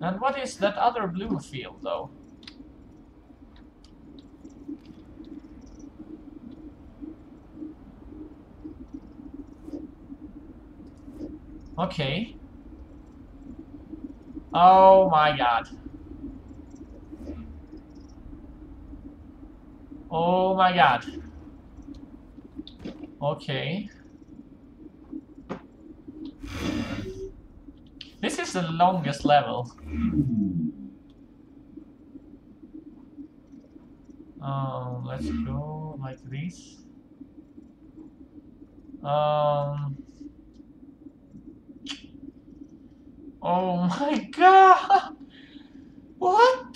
And what is that other blue field, though? Okay. Oh my god. Oh my god. Okay. This is the longest level. Let's go like this. Oh my god! What?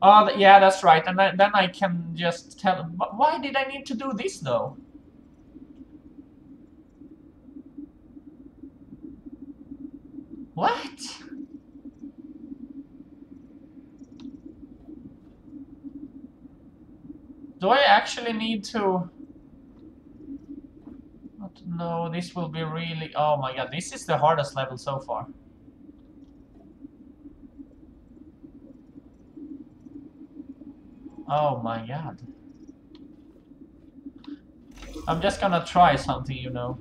Oh, yeah, that's right. And then I can just tell... Why did I need to do this, though? What? Do I actually need to... No, this will be really... Oh my god, this is the hardest level so far. Oh my god. I'm just gonna try something, you know.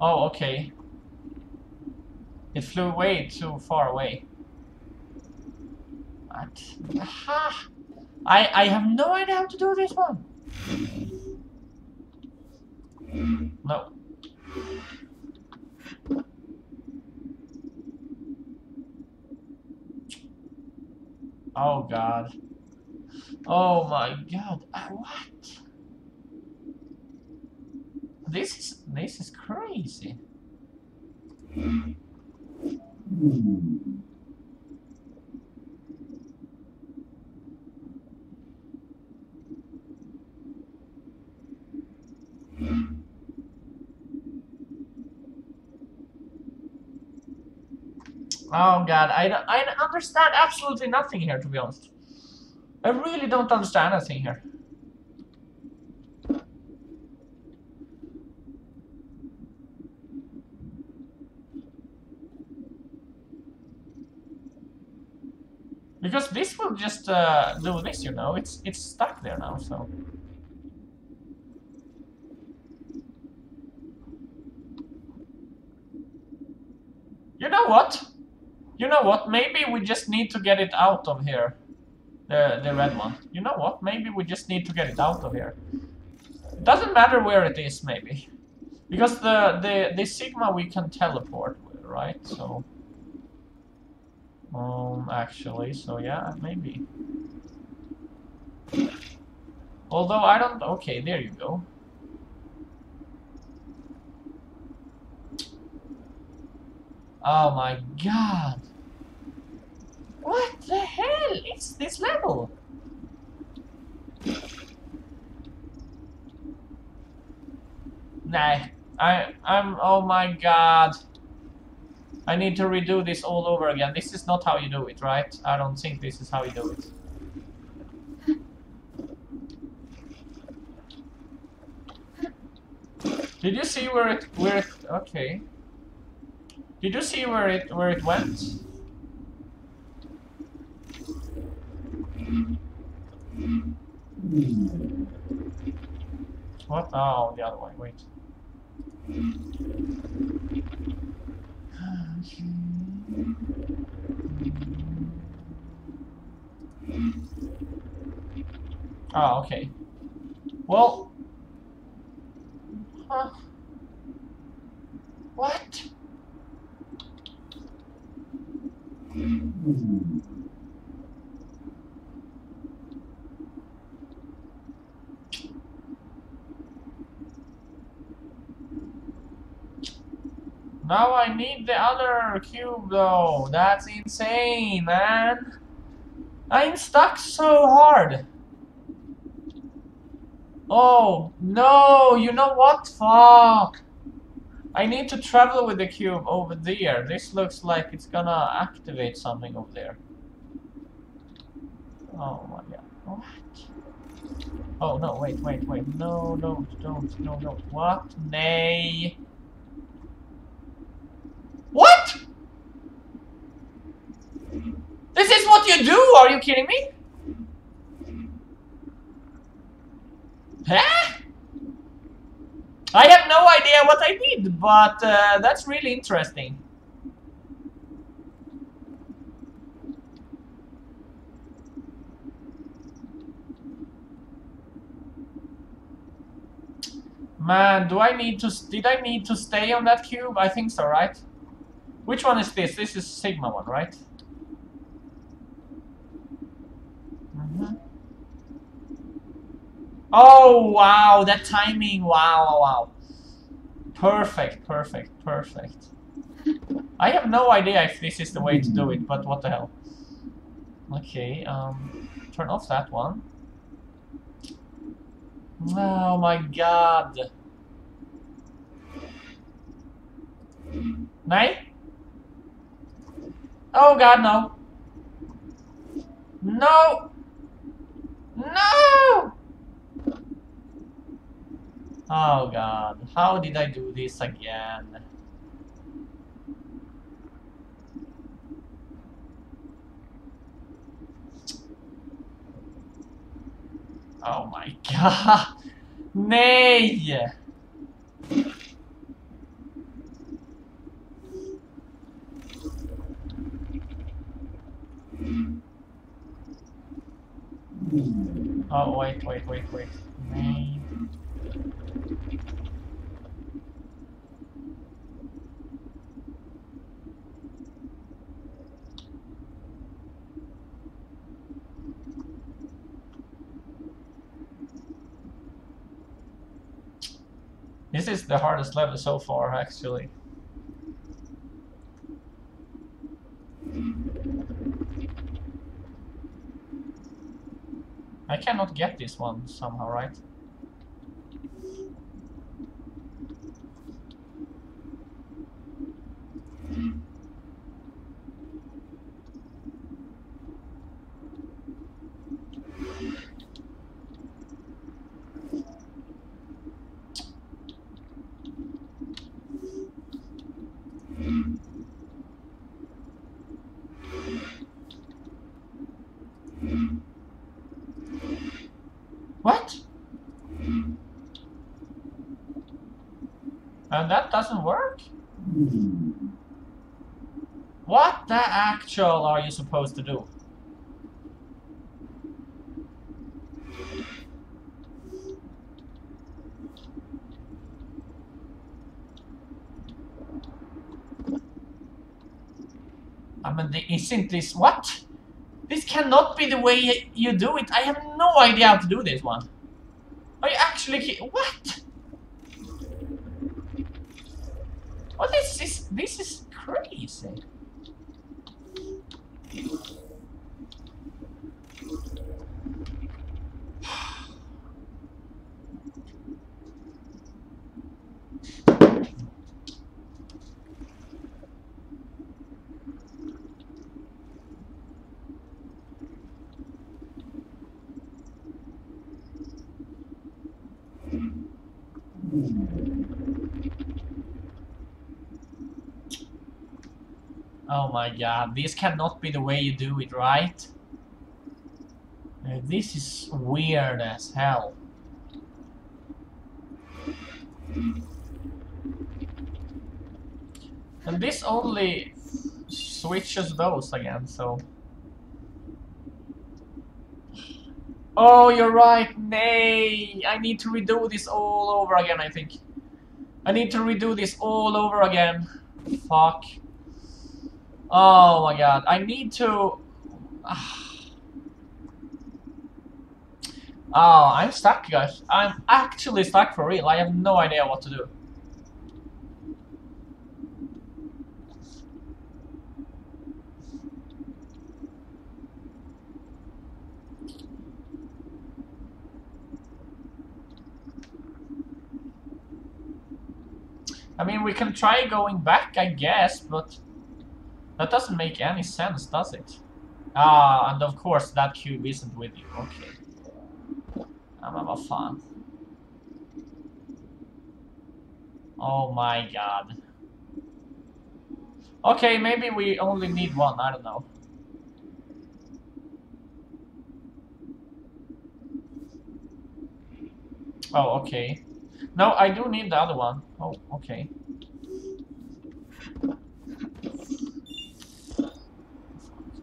Oh, okay. It flew way too far away. What? Aha! I have no idea how to do this one! No. Oh god. Oh my god. What? This is crazy. Oh god, I understand absolutely nothing here, to be honest. I really don't understand anything here. Because this will just do this, you know, it's stuck there now, so... You know what? You know what? Maybe we just need to get it out of here. The red one. You know what? Maybe we just need to get it out of here. It doesn't matter where it is, maybe. Because the Sigma we can teleport with, right? So... actually, so yeah, maybe. Although I don't... Okay, there you go. Oh my god. What the hell is this level? Nah, I'm... Oh my god. I need to redo this all over again. This is not how you do it, right? I don't think this is how you do it. Did you see where it okay. Did you see where it went? What? Oh, the other way, wait. Oh, okay. Well... Huh. What? Now I need the other cube though. That's insane, man. I'm stuck so hard. Oh, no. You know what? Fuck. I need to travel with the cube over there. This looks like it's gonna activate something over there. Oh my god. What? Oh no, wait, wait, wait. No, no, don't, no, no. What? Nay. What? This is what you do? Are you kidding me? Huh? I have no idea what I did, but that's really interesting. Man, do I need to... did I need to stay on that cube? I think so, right? Which one is this? This is Sigma one, right? Mm-hmm. Oh, wow, that timing, wow, wow. Perfect, perfect, perfect. I have no idea if this is the way to do it, but what the hell. Okay, turn off that one. Oh my god. No? Oh god, no. No! No! Oh god, how did I do this again? Oh my god, nay! Oh wait, wait, wait, wait, nay. This is the hardest level so far, actually. I cannot get this one somehow, right? What? And that doesn't work? What the actual are you supposed to do? I mean, isn't this what? This cannot be the way you do it. I have no idea how to do this one. Are you actually kidding? What? What is this? This is crazy. Oh my god, this cannot be the way you do it, right? This is weird as hell. And this only switches those again, so... Oh, you're right, nay! I need to redo this all over again, I think. I need to redo this all over again. Fuck. Oh my god, I need to... Oh, I'm stuck, guys. I'm actually stuck for real. I have no idea what to do. I mean, we can try going back, I guess, but that doesn't make any sense, does it? Ah, and of course that cube isn't with you. Okay. I'm a fan. Oh my god. Okay, maybe we only need one, I don't know. Oh, okay. No, I do need the other one. Oh, okay.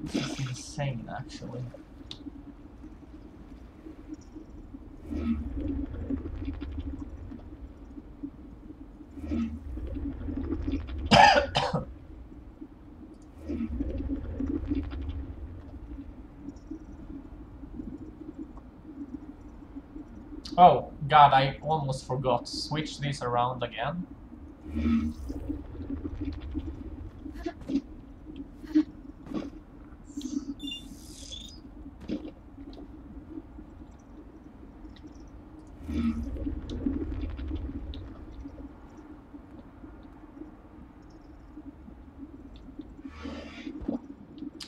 This is insane, actually. Oh, god, I almost forgot. Switch this around again.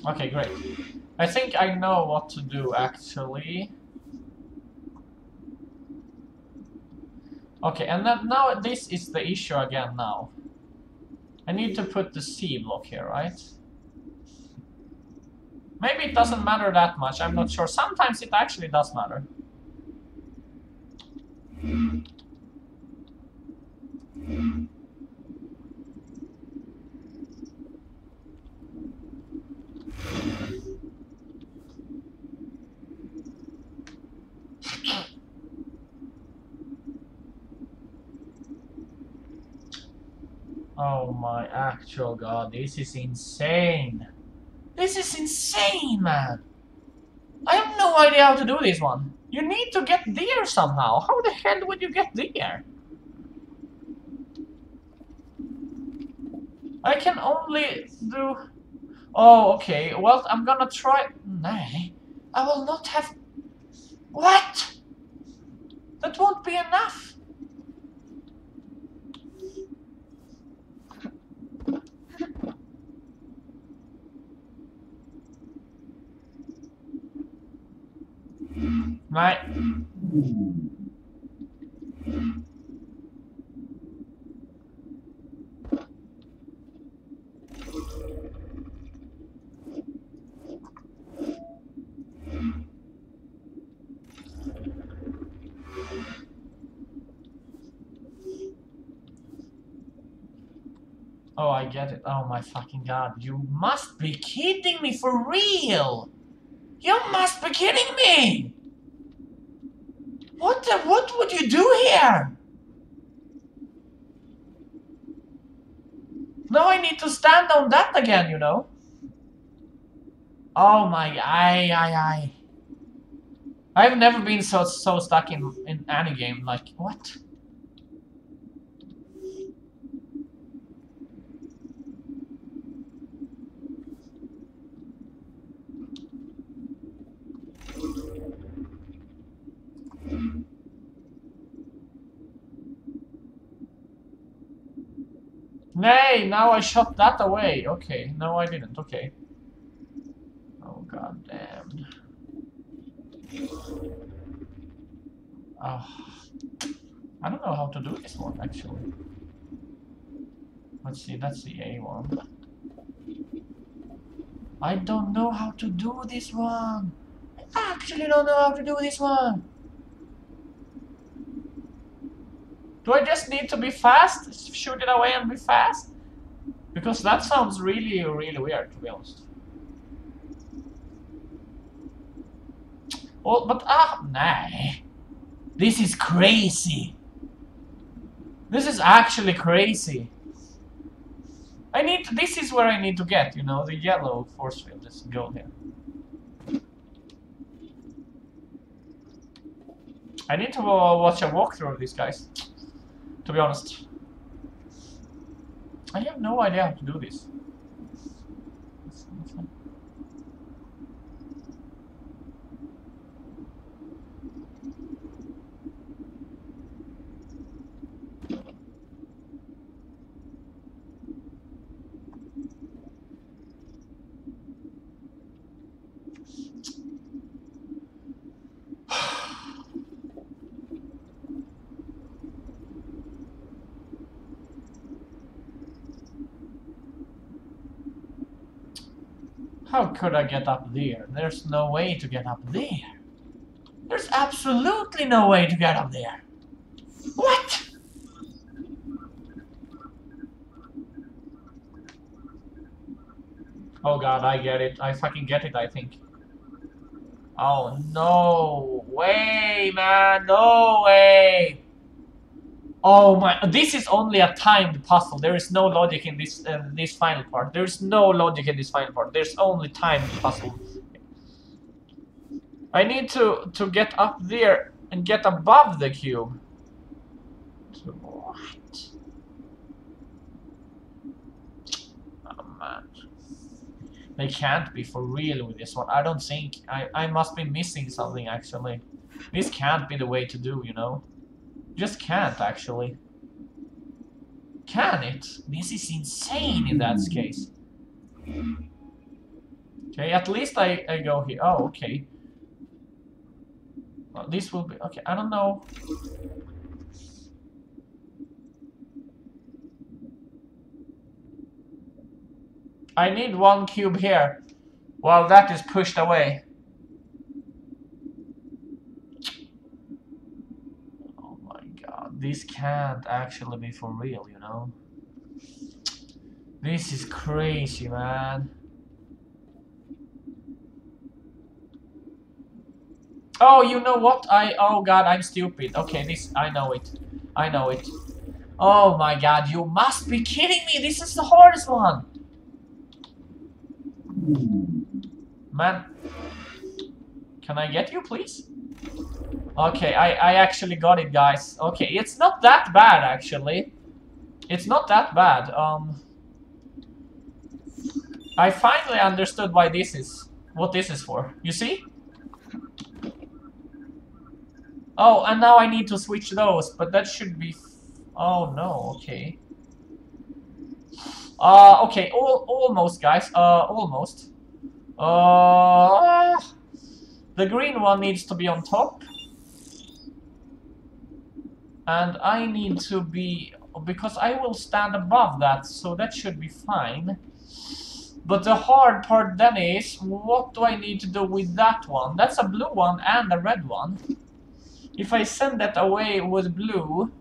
Okay, great. I think I know what to do, actually. Okay, and then now this is the issue again now. I need to put the C block here, right? Maybe it doesn't matter that much, I'm not sure. Sometimes it actually does matter. Oh my actual god, this is insane. This is insane, man. I have no idea how to do this one. You need to get there somehow. How the hell would you get there? I can only do... Oh, okay. Well, I'm gonna try... Nay. I will not have... What? That won't be enough. Right. Oh, I get it. Oh my fucking god. You must be kidding me for real. You must be kidding me. What would you do here? Now I need to stand on that again, you know. Oh my, I've never been so stuck in any game. Like what? Nay, now I shot that away. Okay, no I didn't, okay. Oh god damn. I don't know how to do this one actually. Let's see, that's the A one. I don't know how to do this one. I actually don't know how to do this one. Do I just need to be fast? Shoot it away and be fast? Because that sounds really, really weird, to be honest. Oh, but nah. This is crazy. This is actually crazy. This is where I need to get, you know, the yellow force field. Let's go here. I need to watch a walkthrough of these guys. To be honest, I have no idea how to do this. How could I get up there? There's no way to get up there. There's absolutely no way to get up there. What? Oh god, I get it. I fucking get it, I think. Oh, no way, man. No way. Oh my, this is only a timed puzzle. There is no logic in this final part. There's no logic in this final part. There's only timed puzzle. I need to get up there and get above the cube. What? Oh man. They can't be for real with this one. I don't think, I must be missing something actually. This can't be the way to do, you know. Just can't actually. Can it? This is insane in that case. Okay, at least I go here. Oh, okay. Well, this will be okay. I don't know. I need one cube here. Well, that is pushed away. This can't actually be for real, you know. This is crazy, man. Oh, you know what? Oh god, I'm stupid. Okay, this, I know it. I know it. Oh my god, you must be kidding me. This is the hardest one. Man. Can I get you, please? Okay, I actually got it, guys. Okay, it's not that bad, actually. It's not that bad. I finally understood why this is... what this is for. You see? Oh, and now I need to switch those, but that should be... oh, no, okay. Okay, almost, guys. Almost. The green one needs to be on top. And I need to be... because I will stand above that, so that should be fine. But the hard part then is, what do I need to do with that one? That's a blue one and a red one. If I send that away with blue...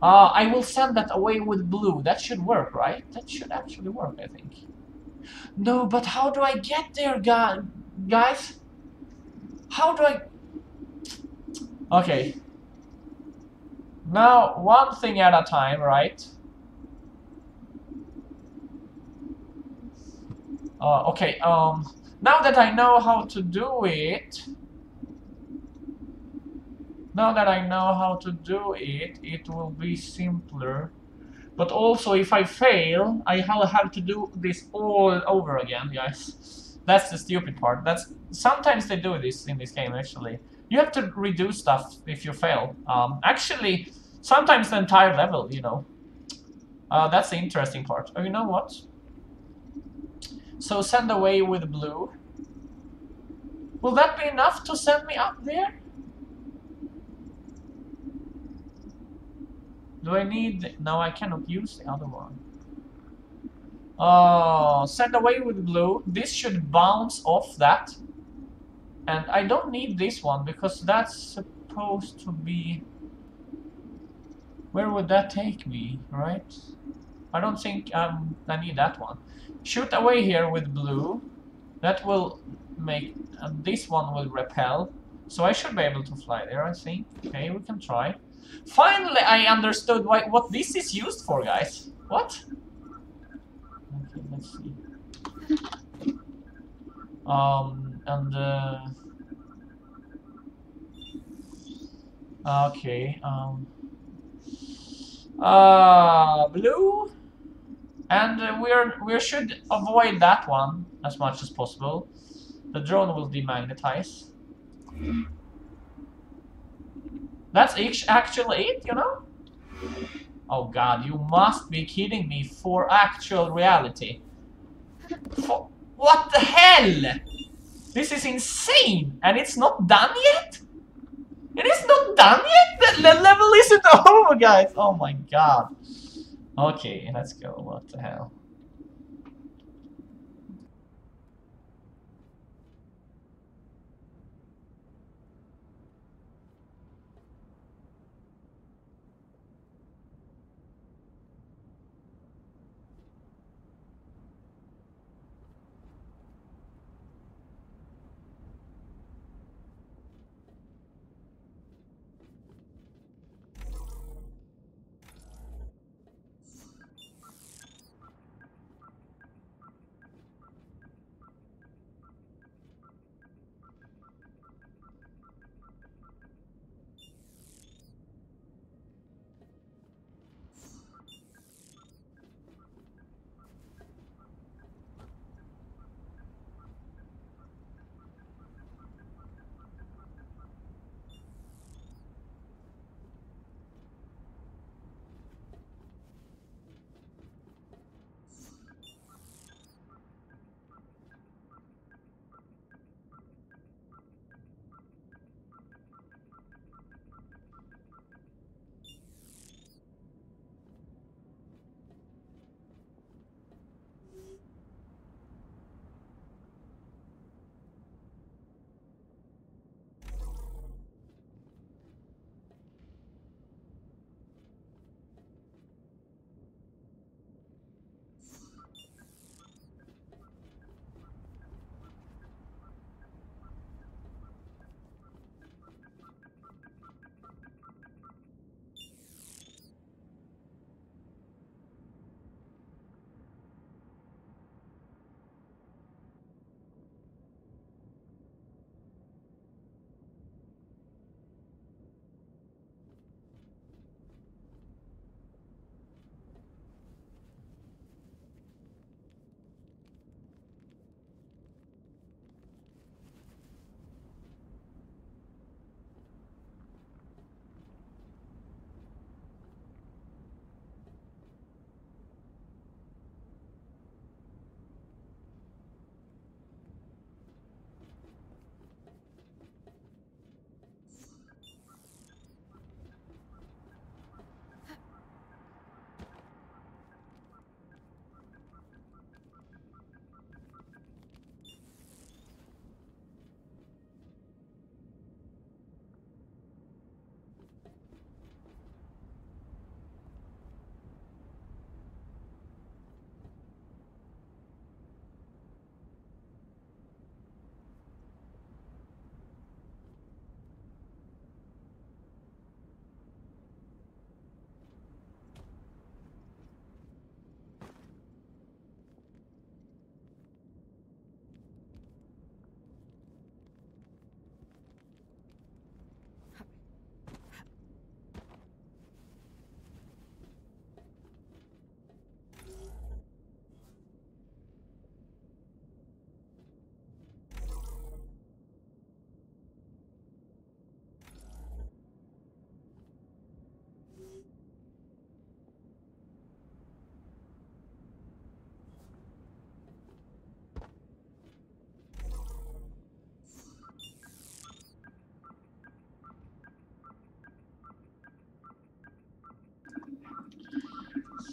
I will send that away with blue. That should work, right? That should actually work, I think. No, but how do I get there, guys? How do I... okay. Now, one thing at a time, right? Okay, now that I know how to do it... now that I know how to do it, it will be simpler. But also, if I fail, I will have to do this all over again, guys. That's the stupid part. That's sometimes they do this in this game, actually. You have to redo stuff if you fail. Actually, sometimes the entire level, you know. That's the interesting part. Oh, you know what? So send away with blue. Will that be enough to send me up there? Do I need... no, I cannot use the other one. Send away with blue. This should bounce off that. And I don't need this one, because that's supposed to be... where would that take me, right? I don't think I need that one. Shoot away here with blue. That will make... this one will repel. So I should be able to fly there, I think. Okay, we can try. Finally, I understood what this is used for, guys. What? Okay, let's see. And okay, blue, and we should avoid that one as much as possible. The drone will demagnetize. That's actually it, you know. Oh god, you must be kidding me. For actual reality, for what the hell? This is insane, and it's not done yet? It is not done yet? The level isn't over, guys! Oh my god. Okay, let's go. What the hell?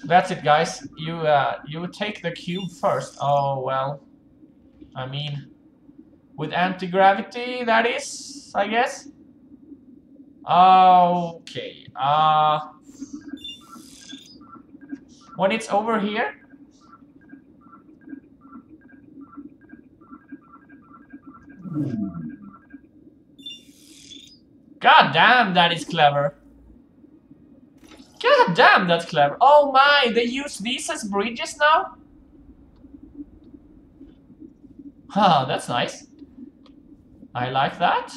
that's it, guys. You take the cube first. Oh, well. I mean, with anti-gravity, that is, I guess. Okay. When it's over here. God damn, that is clever. God damn, that's clever. Oh my, they use these as bridges now? Huh, that's nice. I like that.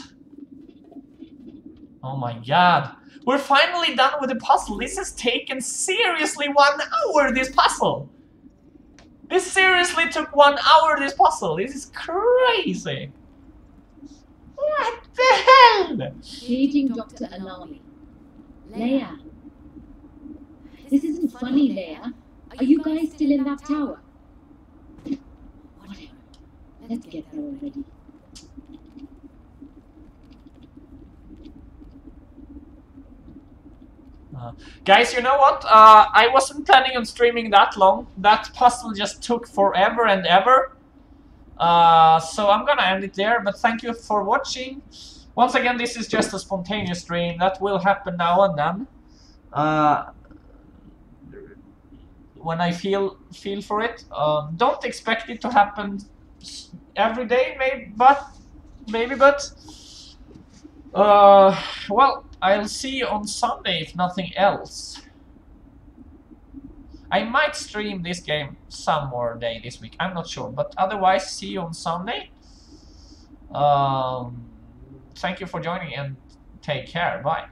Oh my god. We're finally done with the puzzle. This has taken seriously 1 hour, this puzzle. This seriously took 1 hour, this puzzle. This is crazy. What the hell? Paging Dr. Anami. Leia. This isn't funny, Leia. Are you guys still in that tower? Whatever. Let's get there already. Guys, you know what? I wasn't planning on streaming that long. That puzzle just took forever and ever. So I'm gonna end it there, but thank you for watching. Once again, this is just a spontaneous stream that will happen now and then, when I feel for it. Don't expect it to happen every day, but well, I'll see you on Sunday if nothing else. I might stream this game some more day this week, I'm not sure, but otherwise, see you on Sunday. Thank you for joining and take care, bye.